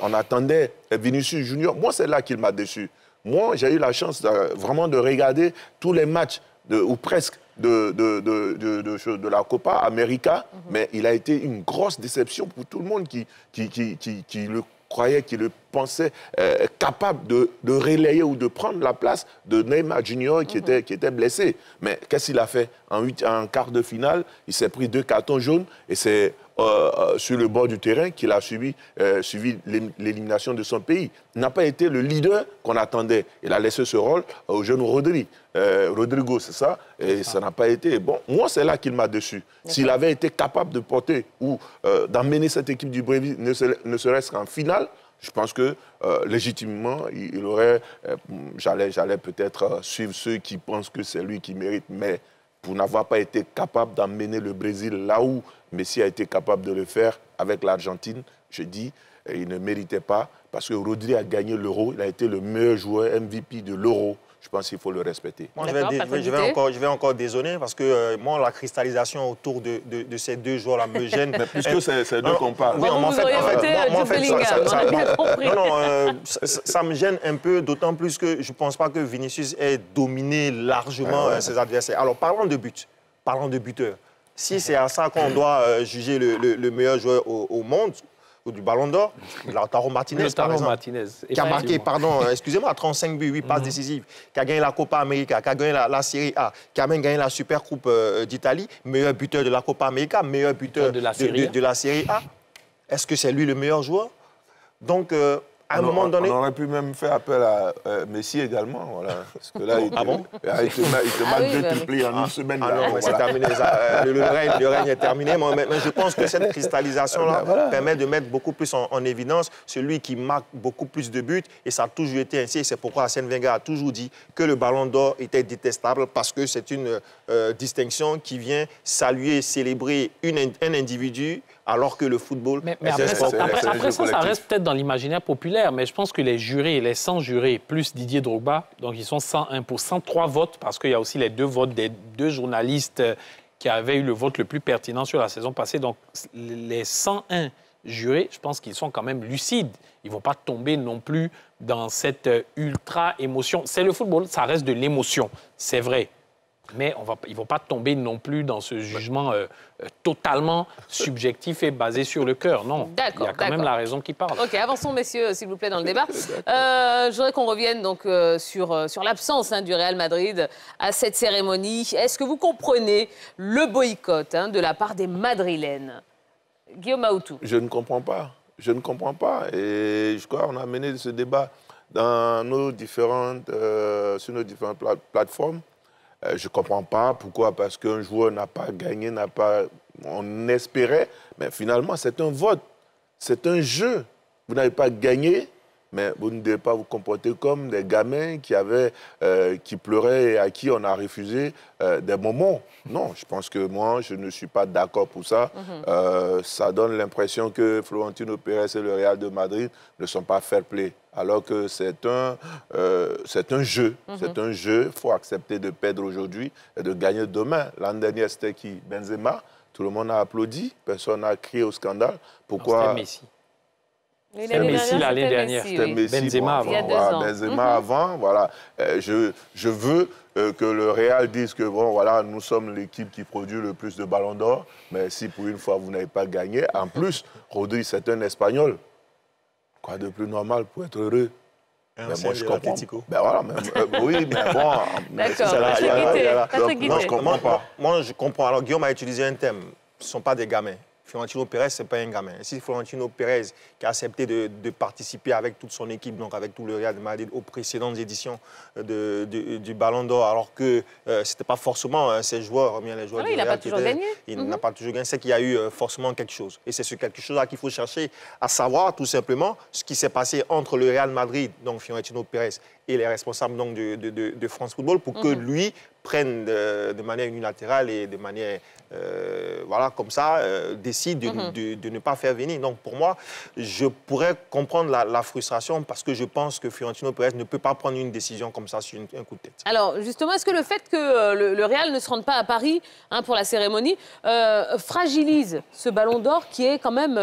on attendait Vinícius Junior. Moi, c'est là qu'il m'a déçu. Moi, j'ai eu la chance vraiment de regarder tous les matchs, ou presque, de la Copa América, mais il a été une grosse déception pour tout le monde qui le croyait, qui le pensait capable de relayer ou de prendre la place de Neymar Junior qui était blessé. Mais qu'est-ce qu'il a fait? En quart de finale, il s'est pris 2 cartons jaunes et c'est sur le bord du terrain qu'il a suivi l'élimination de son pays. Il n'a pas été le leader qu'on attendait. Il a laissé ce rôle au jeune Rodri. Rodrigo, c'est ça. Et ça n'a pas été. Bon, moi, c'est là qu'il m'a déçu. S'il avait été capable de porter ou d'emmener cette équipe du Brésil, ne serait-ce qu'en finale, je pense que, légitimement, il aurait... J'allais peut-être suivre ceux qui pensent que c'est lui qui mérite, mais pour n'avoir pas été capable d'emmener le Brésil là où Messi a été capable de le faire avec l'Argentine, je dis, il ne méritait pas, parce que Rodri a gagné l'Euro, il a été le meilleur joueur MVP de l'Euro. Je pense qu'il faut le respecter. Moi, je vais encore dézonner parce que moi, la cristallisation autour de ces deux joueurs-là me gêne. Mais puisque c'est deux qu'on parle. Oui, en fait, ça me gêne un peu, d'autant plus que je ne pense pas que Vinícius ait dominé largement ses adversaires. Alors, parlons de buteurs. Si c'est à ça qu'on doit juger le meilleur joueur au monde, ou du Ballon d'Or, Lautaro Martinez, par exemple, qui a marqué, pardon, excusez-moi, 35 buts, 8 passes décisives, qui a gagné la Copa América, qui a gagné la Série A, qui a même gagné la Super Coupe d'Italie, meilleur buteur de la Copa América, meilleur buteur de la Série A. Est-ce que c'est lui le meilleur joueur? Donc, à un moment donné... On aurait pu même faire appel à Messi également, voilà. Parce que là, il te manque 2 triplés en 1 semaine. Ah non, mais c'est terminé. Le règne est terminé. Mais je pense que cette cristallisation-là permet de mettre beaucoup plus en évidence celui qui marque beaucoup plus de buts. Et ça a toujours été ainsi. Et c'est pourquoi Arsène Wenger a toujours dit que le Ballon d'Or était détestable parce que c'est une distinction qui vient saluer, célébrer un individu. Alors que le football... Mais après ça, ça reste peut-être dans l'imaginaire populaire, mais je pense que les jurés, les 100 jurés, plus Didier Drogba, donc ils sont 101 pour 103 votes, parce qu'il y a aussi les 2 votes des 2 journalistes qui avaient eu le vote le plus pertinent sur la saison passée. Donc les 101 jurés, je pense qu'ils sont quand même lucides. Ils ne vont pas tomber non plus dans cette ultra-émotion. C'est le football, ça reste de l'émotion, c'est vrai. Mais ils ne vont pas tomber non plus dans ce jugement totalement subjectif et basé sur le cœur. Non, il y a quand même la raison qui parle. OK, avançons, messieurs, s'il vous plaît, dans le débat. Je voudrais qu'on revienne donc, sur l'absence du Real Madrid à cette cérémonie. Est-ce que vous comprenez le boycott de la part des Madrilènes? Guillaume Aoutou. Je ne comprends pas. Je ne comprends pas. Et je crois qu'on a mené ce débat dans sur nos différentes plateformes. Je ne comprends pas. Pourquoi? Parce qu'un joueur n'a pas gagné, n'a pas... On espérait, mais finalement, c'est un vote. C'est un jeu. Vous n'avez pas gagné, mais vous ne devez pas vous comporter comme des gamins qui pleuraient et à qui on a refusé des moments. Non, je pense que moi, je ne suis pas d'accord pour ça. Ça donne l'impression que Florentino Pérez et le Real de Madrid ne sont pas fair-play. Alors que c'est un jeu. C'est un jeu. Il faut accepter de perdre aujourd'hui et de gagner demain. L'an dernier, c'était qui? Benzema. Tout le monde a applaudi. Personne n'a crié au scandale. Pourquoi? C'était Messi. C'était Messi l'année dernière. C'était Messi, Benzema avant. Il y a 2 ans. Benzema avant, voilà. Je veux que le Real dise que bon, voilà, nous sommes l'équipe qui produit le plus de ballons d'or, mais si pour une fois vous n'avez pas gagné, en plus, Rodri, c'est un Espagnol. Quoi de plus normal pour être heureux? Mais moi, je comprends. Ben voilà, mais, oui, mais bon. D'accord, je comprends pas. Moi, je comprends. Alors, Guillaume a utilisé un thème. Ce ne sont pas des gamins. Florentino Pérez, ce n'est pas un gamin. Si Florentino Pérez, qui a accepté de participer avec toute son équipe, donc avec tout le Real de Madrid, aux précédentes éditions du Ballon d'Or, alors que ce n'était pas forcément ses joueurs, bien les joueurs du Real qui étaient... Il n'a pas toujours gagné. C'est qu'il y a eu forcément quelque chose. Et c'est ce quelque chose-là qu'il faut chercher à savoir, tout simplement, ce qui s'est passé entre le Real Madrid, donc Florentino Pérez, et les responsables donc, de France Football, pour que lui prenne de manière unilatérale et de manière... voilà, comme ça, décide de ne pas faire venir. Donc, pour moi, je pourrais comprendre la frustration parce que je pense que Florentino Pérez ne peut pas prendre une décision comme ça sur un coup de tête. Alors, justement, est-ce que le fait que le Real ne se rende pas à Paris pour la cérémonie fragilise ce ballon d'or qui est quand même...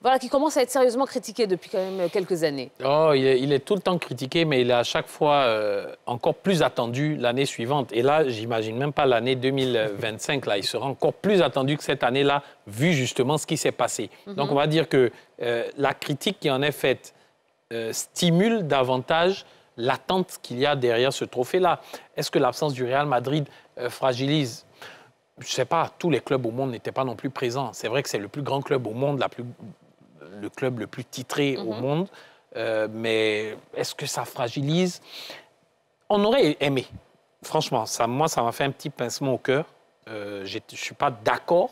voilà, qui commence à être sérieusement critiqué depuis quand même quelques années. Oh, il est tout le temps critiqué, mais il est à chaque fois encore plus attendu l'année suivante. Et là, j'imagine même pas l'année 2025. Là, il sera encore plus attendu que cette année-là, vu justement ce qui s'est passé. Donc, on va dire que la critique qui en est faite stimule davantage l'attente qu'il y a derrière ce trophée-là. Est-ce que l'absence du Real Madrid fragilise? Je ne sais pas, tous les clubs au monde n'étaient pas non plus présents. C'est vrai que c'est le plus grand club au monde, le club le plus titré au monde, mais est-ce que ça fragilise? On aurait aimé. Franchement, moi, ça m'a fait un petit pincement au cœur. Je ne suis pas d'accord,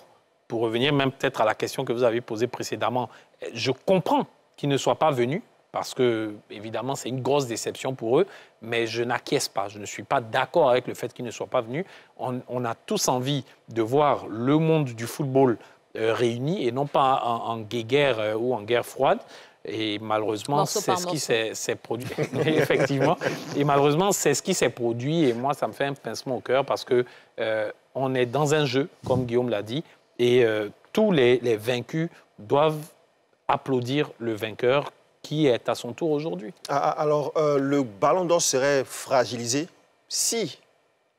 pour revenir même peut-être à la question que vous avez posée précédemment. Je comprends qu'ils ne soient pas venus, parce que, évidemment, c'est une grosse déception pour eux, mais je n'acquiesce pas. Je ne suis pas d'accord avec le fait qu'ils ne soient pas venus. On a tous envie de voir le monde du football réunis et non pas en guéguerre ou en guerre froide. Et malheureusement, c'est ce qui s'est produit. Effectivement. Et malheureusement, c'est ce qui s'est produit. Et moi, ça me fait un pincement au cœur parce qu'on est dans un jeu, comme Guillaume l'a dit, et tous les vaincus doivent applaudir le vainqueur qui est à son tour aujourd'hui. Alors, le Ballon d'Or serait fragilisé si,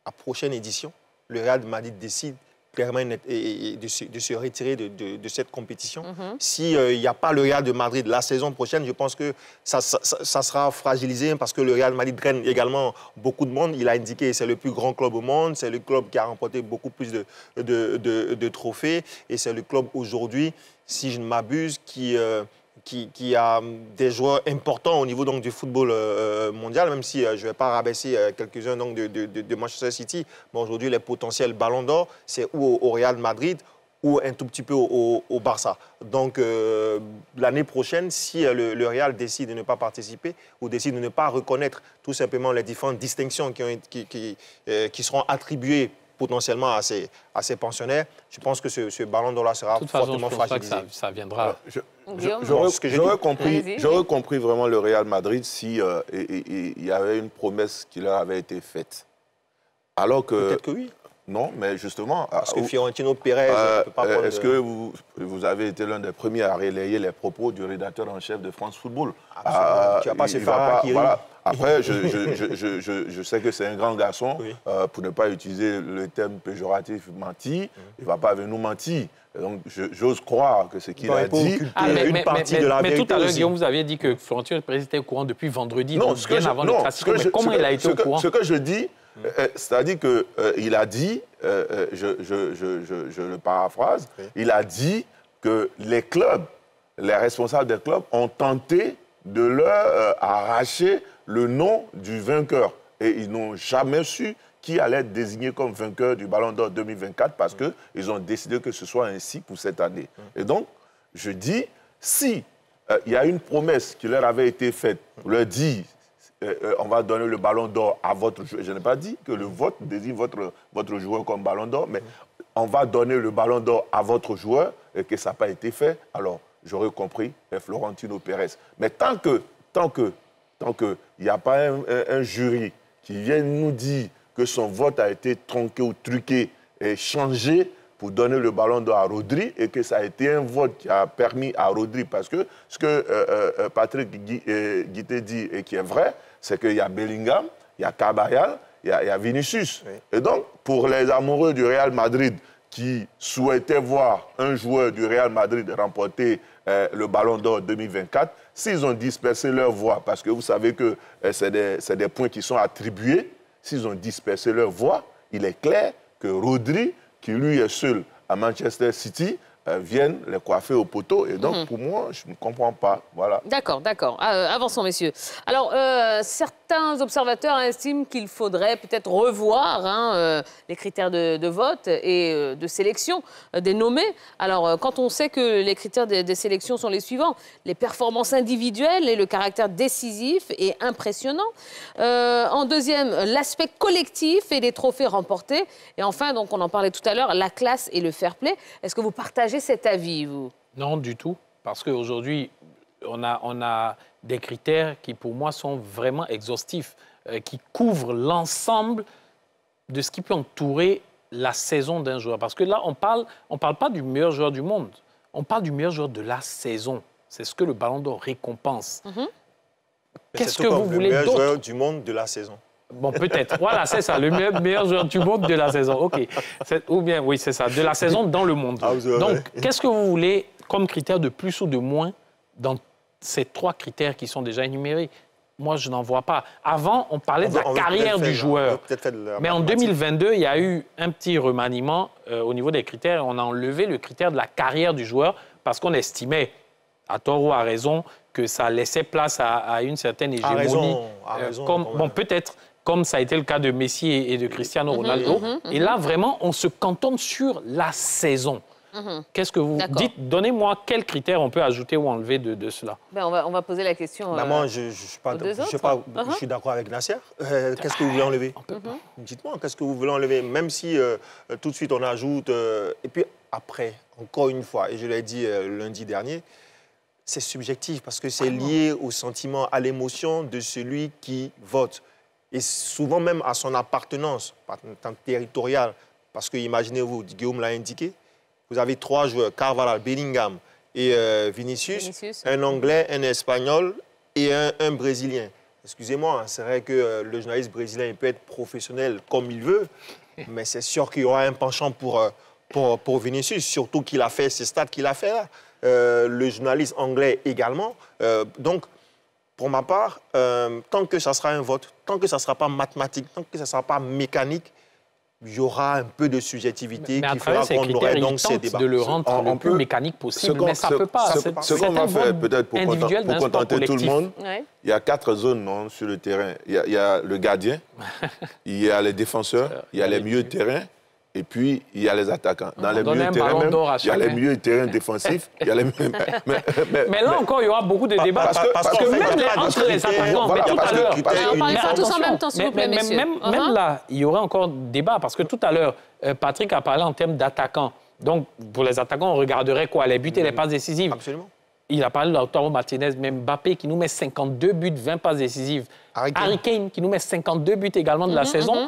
à prochaine édition, le Real de Madrid décide clairement de se retirer de cette compétition. S'il n'y a pas le Real de Madrid la saison prochaine, je pense que ça sera fragilisé parce que le Real Madrid traîne également beaucoup de monde. Il a indiqué que c'est le plus grand club au monde, c'est le club qui a remporté beaucoup plus de trophées et c'est le club aujourd'hui, si je ne m'abuse, qui a des joueurs importants au niveau donc, du football mondial, même si je ne vais pas rabaisser quelques-uns de Manchester City. Mais aujourd'hui, les potentiels ballons d'or, c'est ou au Real Madrid ou un tout petit peu au Barça. Donc, l'année prochaine, si le Real décide de ne pas participer ou décide de ne pas reconnaître tout simplement les différentes distinctions qui seront attribuées potentiellement à ses pensionnaires, je pense que ce ballon d'or-là sera fortement fragilisé. Ça viendra. J'aurais compris vraiment le Real Madrid si il y avait une promesse qui leur avait été faite. Alors que... Peut-être que oui. Non, mais justement... Parce que Fiorentino Pérez... Est-ce que vous avez été l'un des premiers à relayer les propos du rédacteur en chef de France Football? Tu n'as pas ces phrases qui rient. Après, je sais que c'est un grand garçon, pour ne pas utiliser le terme péjoratif « mentir », il ne va pas venir nous mentir. Donc, j'ose croire que ce qu'il a dit est une partie de la vérité. Mais tout à l'heure, Guillaume, vous aviez dit que Florentino Pérez était au courant depuis vendredi, non, donc bien avant le Classico. Mais comment il a été au courant? Ce que je dis, c'est-à-dire qu'il a dit, je le paraphrase, il a dit que les clubs, les responsables des clubs ont tenté de leur arracher le nom du vainqueur. Et ils n'ont jamais su qui allait être désigné comme vainqueur du Ballon d'Or 2024 parce qu'ils ont décidé que ce soit ainsi pour cette année. Et donc, je dis, si il y a une promesse qui leur avait été faite, leur dit, on va donner le Ballon d'Or à votre joueur. Je n'ai pas dit que le vote désigne votre joueur comme Ballon d'Or, mais on va donner le Ballon d'Or à votre joueur et que ça n'a pas été fait. Alors, j'aurais compris, Florentino Pérez. Mais tant que il n'y a pas un jury qui vienne nous dire que son vote a été tronqué ou truqué et changé pour donner le ballon d'or à Rodri et que ça a été un vote qui a permis à Rodri, parce que ce que Patrick Guité dit et qui est vrai, c'est qu'il y a Bellingham, il y a Cabayal, il y a Vinicius. Oui. Et donc, pour les amoureux du Real Madrid qui souhaitaient voir un joueur du Real Madrid remporter le Ballon d'Or 2024, s'ils ont dispersé leur voix, parce que vous savez que c'est des points qui sont attribués, s'ils ont dispersé leur voix, il est clair que Rodri, qui lui est seul à Manchester City, viennent les coiffer au poteau. Et donc, pour moi, je ne comprends pas. Voilà. D'accord, d'accord. Avançons, messieurs. Alors, certains observateurs estiment qu'il faudrait peut-être revoir les critères de vote et de sélection des nommés. Alors, quand on sait que les critères des sélections sont les suivants, les performances individuelles et le caractère décisif et impressionnant. En deuxième, l'aspect collectif et les trophées remportés. Et enfin, donc, on en parlait tout à l'heure, la classe et le fair play. Est-ce que vous partagez cet avis, vous? Non, du tout. Parce qu'aujourd'hui, on a des critères qui, pour moi, sont vraiment exhaustifs, qui couvrent l'ensemble de ce qui peut entourer la saison d'un joueur. Parce que là, on parle pas du meilleur joueur du monde. On parle du meilleur joueur de la saison. C'est ce que le Ballon d'Or récompense. Qu'est-ce que vous voulez d'autre? Le meilleur joueur du monde de la saison. Bon, peut-être. Voilà, c'est ça, le meilleur joueur du monde de la saison. OK. Ou bien, oui, c'est ça, de la saison dans le monde. Donc, qu'est-ce que vous voulez comme critère de plus ou de moins dans ces trois critères qui sont déjà énumérés? Moi, je n'en vois pas. Avant, on parlait de la carrière du joueur. Mais en 2022, il y a eu un petit remaniement au niveau des critères. On a enlevé le critère de la carrière du joueur parce qu'on estimait, à tort ou à raison, que ça laissait place à une certaine hégémonie. À raison, bon, peut-être, comme ça a été le cas de Messi et de Cristiano Ronaldo. Et là, vraiment, on se cantonne sur la saison. Qu'est-ce que vous dites? Donnez-moi quels critères on peut ajouter ou enlever de cela. Ben, on va poser la question. Moi, je suis d'accord avec Nasser. Qu'est-ce que vous voulez enlever? Dites-moi, qu'est-ce que vous voulez enlever? Même si tout de suite on ajoute... et puis après, encore une fois, et je l'ai dit lundi dernier, c'est subjectif parce que c'est lié au sentiment, à l'émotion de celui qui vote. Et souvent même à son appartenance, en tant que territoriale. Parce que, imaginez-vous, Guillaume l'a indiqué, vous avez trois joueurs, Carvalho, Bellingham et Vinicius, un Anglais, un Espagnol et un Brésilien. Excusez-moi, c'est vrai que le journaliste brésilien il peut être professionnel comme il veut, mais c'est sûr qu'il y aura un penchant pour Vinicius, surtout qu'il a fait ces stats qu'il a fait là. Le journaliste anglais également. Donc, pour ma part, tant que ça sera un vote, tant que ça ne sera pas mathématique, tant que ça ne sera pas mécanique, il y aura un peu de subjectivité qui fera qu'on aurait donc ces débats. De le rendre le plus mécanique possible, mais ça ne peut pas. Ce qu'on va faire, peut-être pour contenter tout le monde, il y a quatre zones sur le terrain. Il y a le gardien, il y a les défenseurs, il y a les milieux de terrain, et puis, il y a les attaquants. Dans les milieux de terrain, même, il y a les milieux de terrain défensifs. Mais là encore, il y aura beaucoup de débats. Parce que même entre les attaquants, voilà, mais tout à l'heure... On parle pas tous en même temps, s'il vous plaît, messieurs. Même là, il y aura encore débat. Parce que tout à l'heure, Patrick a parlé en termes d'attaquants. Donc, pour les attaquants, on regarderait quoi? Les buts et les passes décisives. Absolument. Il a parlé d'Lautaro Martinez, même Mbappé, qui nous met 52 buts, 20 passes décisives. Harry Kane, qui nous met 52 buts également de la saison.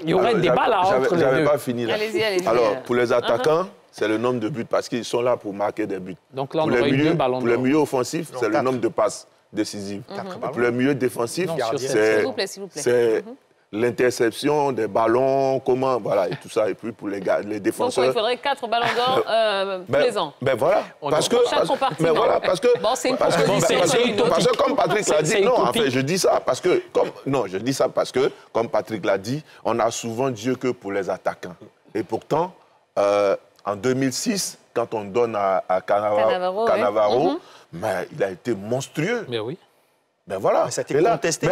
Il y aurait un débat là entre les deux. J'avais pas fini là. Allez-y, allez-y. Alors, pour les attaquants, c'est le nombre de buts, parce qu'ils sont là pour marquer des buts. Donc là, on aurait eu deux ballons d'or. Pour les milieux offensifs, c'est le nombre de passes décisives. Pour les milieux défensifs, c'est l'interception des ballons, comment, voilà, et tout ça. Et puis pour les défenseurs... Donc, il faudrait 4 ballons d'or tous les ans. Ben voilà, parce que comme Patrick l'a dit, non, en fait, je dis ça parce que, comme Patrick l'a dit, on a souvent Dieu que pour les attaquants. Et pourtant, en 2006, quand on donne à Cannavaro, mais il a été monstrueux. Mais oui. Ben voilà. Ça a été contesté.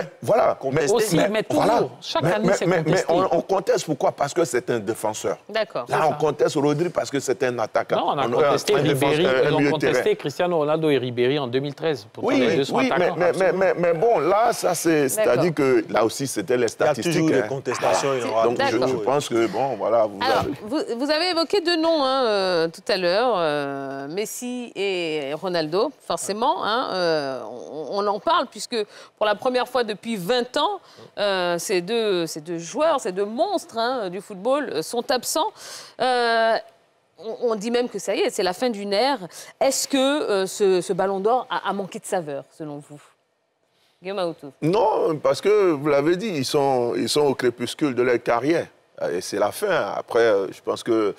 Mais on conteste pourquoi? Parce que c'est un défenseur. D'accord. Là, on conteste Rodri parce que c'est un attaquant. Non, on a contesté Ribéry. Ils ont contesté Cristiano Ronaldo et Ribéry en 2013. Pourtant, les deux sont attaquants. Mais bon, là, ça c'est... C'est-à-dire que là aussi, c'était les statistiques. Il y a toujours des contestations. Donc, je pense que, bon, voilà... Vous avez évoqué deux noms tout à l'heure. Messi et Ronaldo, forcément. On en parle, puisque puisque pour la première fois depuis 20 ans, ces deux joueurs, ces deux monstres du football sont absents. On dit même que ça y est, c'est la fin d'une ère. Est-ce que ce ballon d'or a manqué de saveur, selon vous? Non, parce que vous l'avez dit, ils sont au crépuscule de leur carrière. Et c'est la fin. Après, je pense que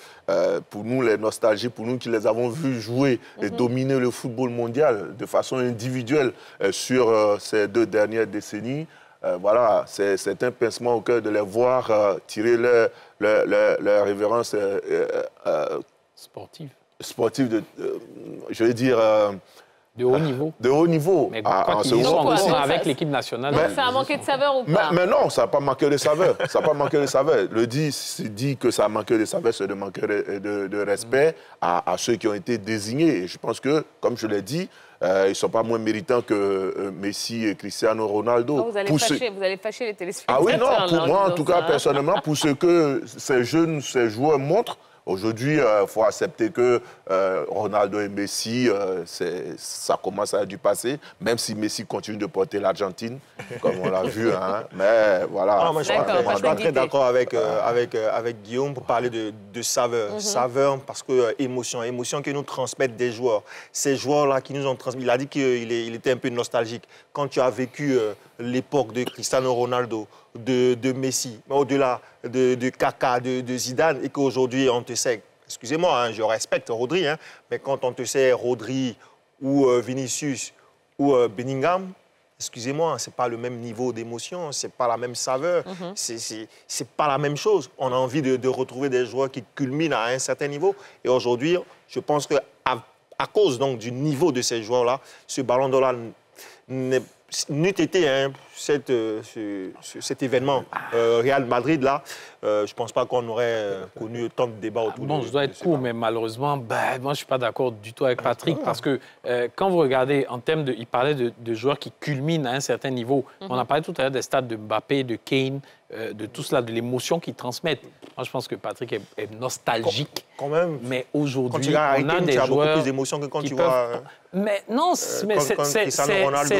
pour nous, les nostalgiques, pour nous qui les avons vus jouer et dominer le football mondial de façon individuelle sur ces deux dernières décennies, voilà, c'est un pincement au cœur de les voir tirer leur révérence sportive de, je veux dire... de haut niveau. De haut niveau. Mais quand ils sont encore avec l'équipe nationale... Mais, ça a manqué de saveur ou pas? Mais non, ça n'a pas manqué de saveur. Ça n'a pas manqué de saveur. Le dit que ça a manqué de saveur, c'est de manquer de respect à ceux qui ont été désignés. Et je pense que, comme je l'ai dit, ils ne sont pas moins méritants que Messi et Cristiano Ronaldo. Non, vous allez fâcher les téléspectateurs. Ah oui, non, pour moi, en tout cas, personnellement, pour ce que ces jeunes, ces joueurs montrent, aujourd'hui, il faut accepter que Ronaldo et Messi, ça commence à être du passé, même si Messi continue de porter l'Argentine, comme on l'a vu. Mais voilà. Ah, moi, je suis très d'accord avec Guillaume pour parler de saveur. Saveur parce que émotion que nous transmettent des joueurs. Ces joueurs-là qui nous ont transmis, il a dit qu'il était un peu nostalgique. Quand tu as vécu l'époque de Cristiano Ronaldo, de Messi, mais au-delà de Kaka, de Zidane, et qu'aujourd'hui on te sait, excusez-moi, je respecte Rodri, mais quand on te sait Rodri ou Vinícius ou Bellingham, excusez-moi, c'est pas le même niveau d'émotion, c'est pas la même saveur, c'est pas la même chose. On a envie de retrouver des joueurs qui culminent à un certain niveau, et aujourd'hui, je pense que à cause donc du niveau de ces joueurs-là, ce ballon d'or là n'est pas... N'eût été cet événement Real Madrid, là, je ne pense pas qu'on aurait connu tant de débats autour de ça. Bon, je dois être court, mais malheureusement, ben, moi, je ne suis pas d'accord du tout avec Patrick, parce que quand vous regardez, en termes de... Il parlait de joueurs qui culminent à un certain niveau. On a parlé tout à l'heure des stades de Mbappé, de Kane, de tout cela, de l'émotion qu'ils transmettent. Moi, je pense que Patrick est nostalgique. Quand même. Mais aujourd'hui, on a des joueurs... beaucoup plus d'émotion que quand tu vois... Mais non, c'est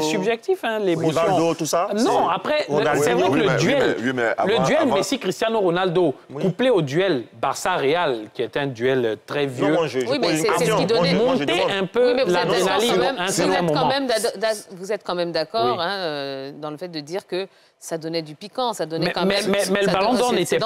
subjectif, l'émotion. Ronaldo, tout ça. Non, après, c'est vrai que le duel Messi-Cristiano Ronaldo, couplé au duel Barça-Real, qui est un duel très vieux, montait un peu l'adrénaline à un certain moment. Vous êtes quand même d'accord dans le fait de dire que ça donnait du piquant, ça donnait quand même... Mais le ballon d'or n'était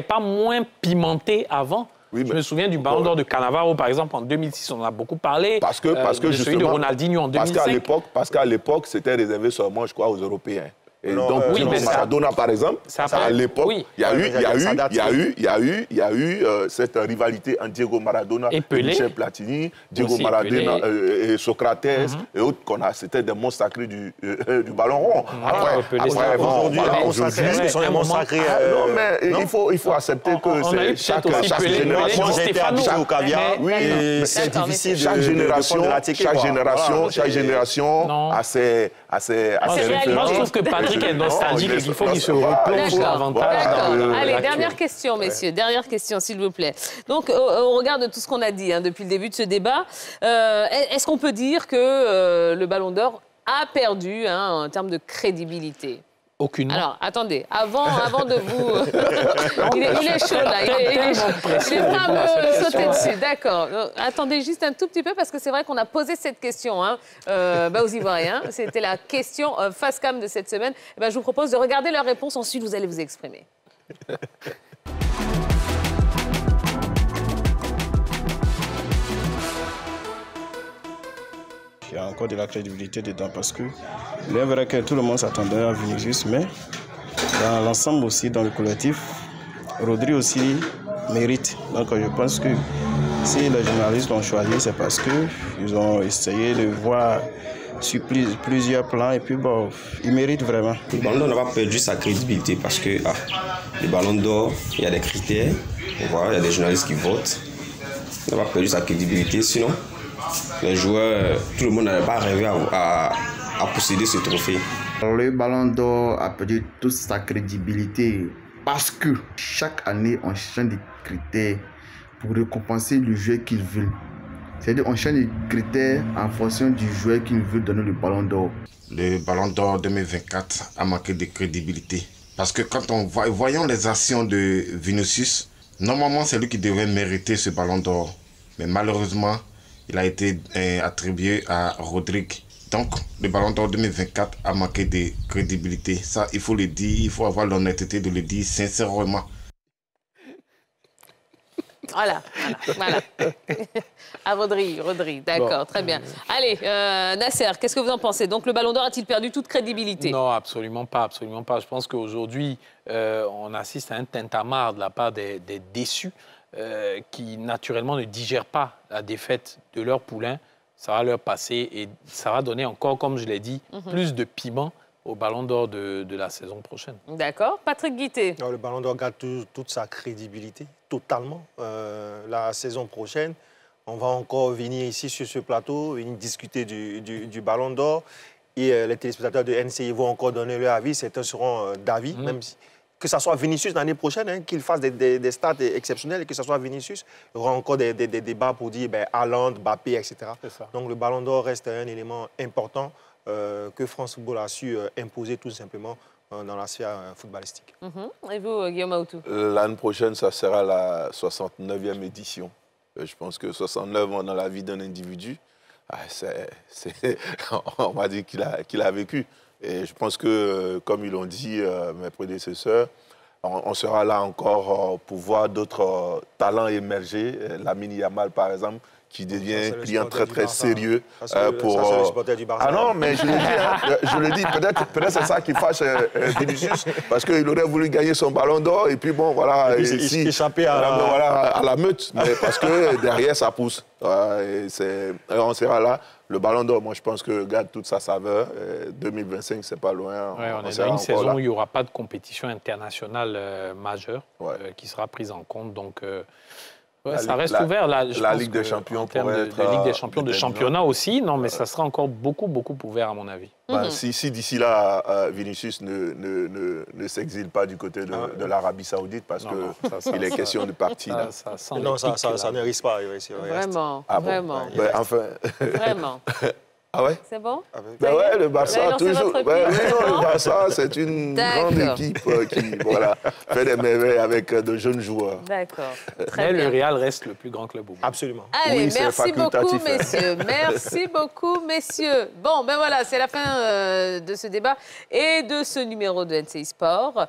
pas moins pimenté avant. Oui, je me souviens du ballon d'or de Cannavaro, par exemple, en 2006, on en a beaucoup parlé. Parce que celui de Ronaldinho en 2005. Parce qu'à l'époque, c'était réservé seulement, je crois, aux Européens. Et non, donc, oui, Maradona, par exemple, à l'époque, il y a eu cette rivalité entre Diego Maradona et Michel Platini, Diego Maradona et Socrates et autres, c'était des monstres sacrés du ballon rond. Après, aujourd'hui, ce sont des monstres sacrés. Non, mais il faut accepter que c'est chaque génération. C'est difficile. Chaque génération a ses références. Je trouve que est nostalgique et qu'il faut qu'il se replonge davantage dans Allez, dernière question, messieurs. Dernière question, s'il vous plaît. Donc, au regard de tout ce qu'on a dit depuis le début de ce débat, est-ce qu'on peut dire que le Ballon d'Or a perdu en termes de crédibilité? Aucunement. Alors, attendez, avant de vous... il est chaud, là. Il est pas me sauter dessus, d'accord. Attendez juste un tout petit peu, parce que c'est vrai qu'on a posé cette question aux Ivoiriens. C'était la question face cam de cette semaine. Et je vous propose de regarder leurs réponses. Ensuite, vous allez vous exprimer. Il y a encore de la crédibilité dedans parce que il est vrai que tout le monde s'attendait à Vinícius, mais dans l'ensemble aussi, dans le collectif, Rodri aussi mérite. Donc je pense que si les journalistes l'ont choisi, c'est parce qu'ils ont essayé de voir sur plusieurs plans et puis bon, il mérite vraiment. Le Ballon d'Or n'a pas perdu sa crédibilité parce que le Ballon d'Or, il y a des critères, il y a des journalistes qui votent, il n'a pas perdu sa crédibilité sinon. Les joueurs, tout le monde n'avait pas rêvé à posséder ce trophée. Le Ballon d'Or a perdu toute sa crédibilité parce que chaque année, on change des critères pour récompenser le jeu qu'ils veulent. C'est-à-dire qu'on change les critères en fonction du joueur qui nous veut donner le ballon d'or. Le ballon d'or 2024 a manqué de crédibilité. Parce que quand on voit, voyons les actions de Vinicius, normalement c'est lui qui devrait mériter ce ballon d'or. Mais malheureusement, il a été attribué à Rodri. Donc le ballon d'or 2024 a manqué de crédibilité. Ça, il faut le dire, il faut avoir l'honnêteté de le dire sincèrement. Voilà, voilà, voilà. À Rodri, d'accord, bon, très bien. Allez, Nasser, qu'est-ce que vous en pensez? Donc, le Ballon d'Or a-t-il perdu toute crédibilité? Non, absolument pas, absolument pas. Je pense qu'aujourd'hui, on assiste à un tintamarre de la part des déçus qui, naturellement, ne digèrent pas la défaite de leur poulain. Ça va leur passer et ça va donner encore, comme je l'ai dit, plus de piment au Ballon d'Or de la saison prochaine. D'accord. Patrick Guitté. Le Ballon d'Or garde toute sa crédibilité, totalement. La saison prochaine, on va encore venir ici sur ce plateau, venir discuter du Ballon d'Or. Et les téléspectateurs de NCI vont encore donner leur avis. Certains seront d'avis, même si, que ce soit Vinicius l'année prochaine, hein, qu'il fasse des stats exceptionnels, et que ce soit Vinicius, il y aura encore des débats pour dire ben, Haaland, Mbappé, etc. Donc le Ballon d'Or reste un élément important que France Football a su imposer tout simplement dans la sphère footballistique. Et vous, Guillaume Aoutou? L'année prochaine, ça sera la 69e édition. Je pense que 69 ans dans la vie d'un individu, on va dire qu'il a vécu. Et je pense que, comme ils l'ont dit, mes prédécesseurs, on sera là encore pour voir d'autres talents émerger. Lamine Yamal, par exemple, qui devient un client très, très sérieux. Pour... Ça, c'est le supporter du Barça. Ah non, mais je le dis, hein, je le dis, peut-être c'est ça qui fâche Vinicius, parce qu'il aurait voulu gagner son ballon d'or, et puis bon, voilà, échapper à la meute, mais parce que derrière, ça pousse. Et on sera là. Le ballon d'or, moi, je pense que garde toute sa saveur. 2025, c'est pas loin. Ouais, on est dans une saison où il n'y aura pas de compétition internationale majeure qui sera prise en compte, donc... Ouais, ça reste ouvert. Là, la Ligue des Champions pourrait être... La Ligue des Champions, de championnat aussi. Non, mais ça sera encore beaucoup, beaucoup ouvert, à mon avis. Ben, si d'ici là, Vinicius ne s'exile pas du côté de l'Arabie Saoudite, parce qu'il est question de partir. Ça ne risque pas. Vraiment, vraiment. Vraiment. Ah ouais? C'est bon? Ben ouais, le Barça, toujours. Ben oui, non, le Barça, c'est une grande équipe qui fait des merveilles avec de jeunes joueurs. D'accord. Mais le Real reste le plus grand club au monde. Absolument. Allez, oui, merci beaucoup, messieurs. Merci beaucoup, messieurs. Bon, ben voilà, c'est la fin de ce débat et de ce numéro de NCI Sport.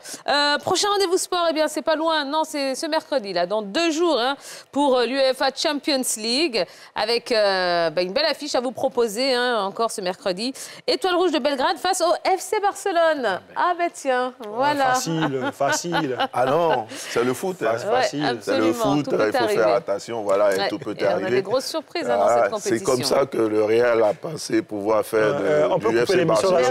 Prochain rendez-vous sport, eh bien, c'est pas loin. Non, c'est ce mercredi, là, dans 2 jours, hein, pour l'UEFA Champions League, avec une belle affiche à vous proposer, hein, encore ce mercredi. Étoile Rouge de Belgrade face au FC Barcelone. Ah ben tiens, voilà. Facile, facile. Ah non, c'est le foot. Hein. Ouais, c'est le foot, il faut arriver. Faire attention, voilà, ouais, tout peut arriver. Il y a des grosses surprises dans cette compétition. C'est comme ça que le Real a pensé pouvoir faire du FC Barcelone.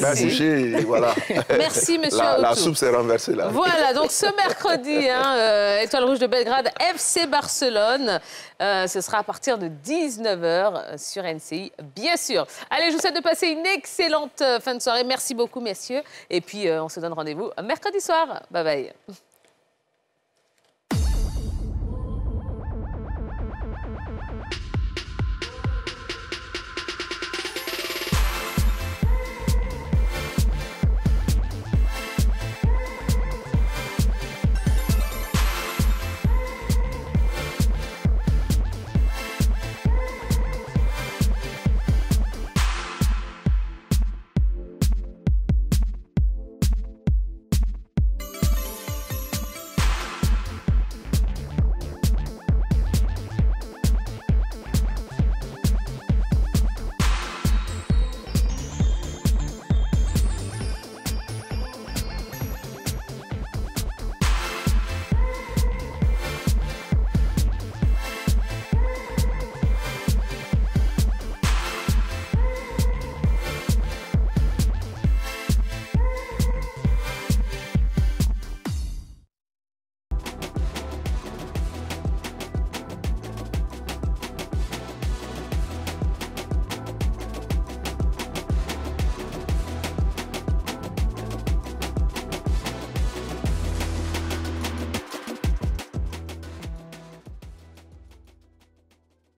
Merci. Voilà. Merci, monsieur Aoutou. La soupe s'est renversée là. Voilà, donc ce mercredi, hein, Étoile Rouge de Belgrade, FC Barcelone. Ce sera à partir de 19 h sur NCI, bien sûr. Allez, je vous souhaite de passer une excellente fin de soirée. Merci beaucoup, messieurs. Et puis, on se donne rendez-vous mercredi soir. Bye bye.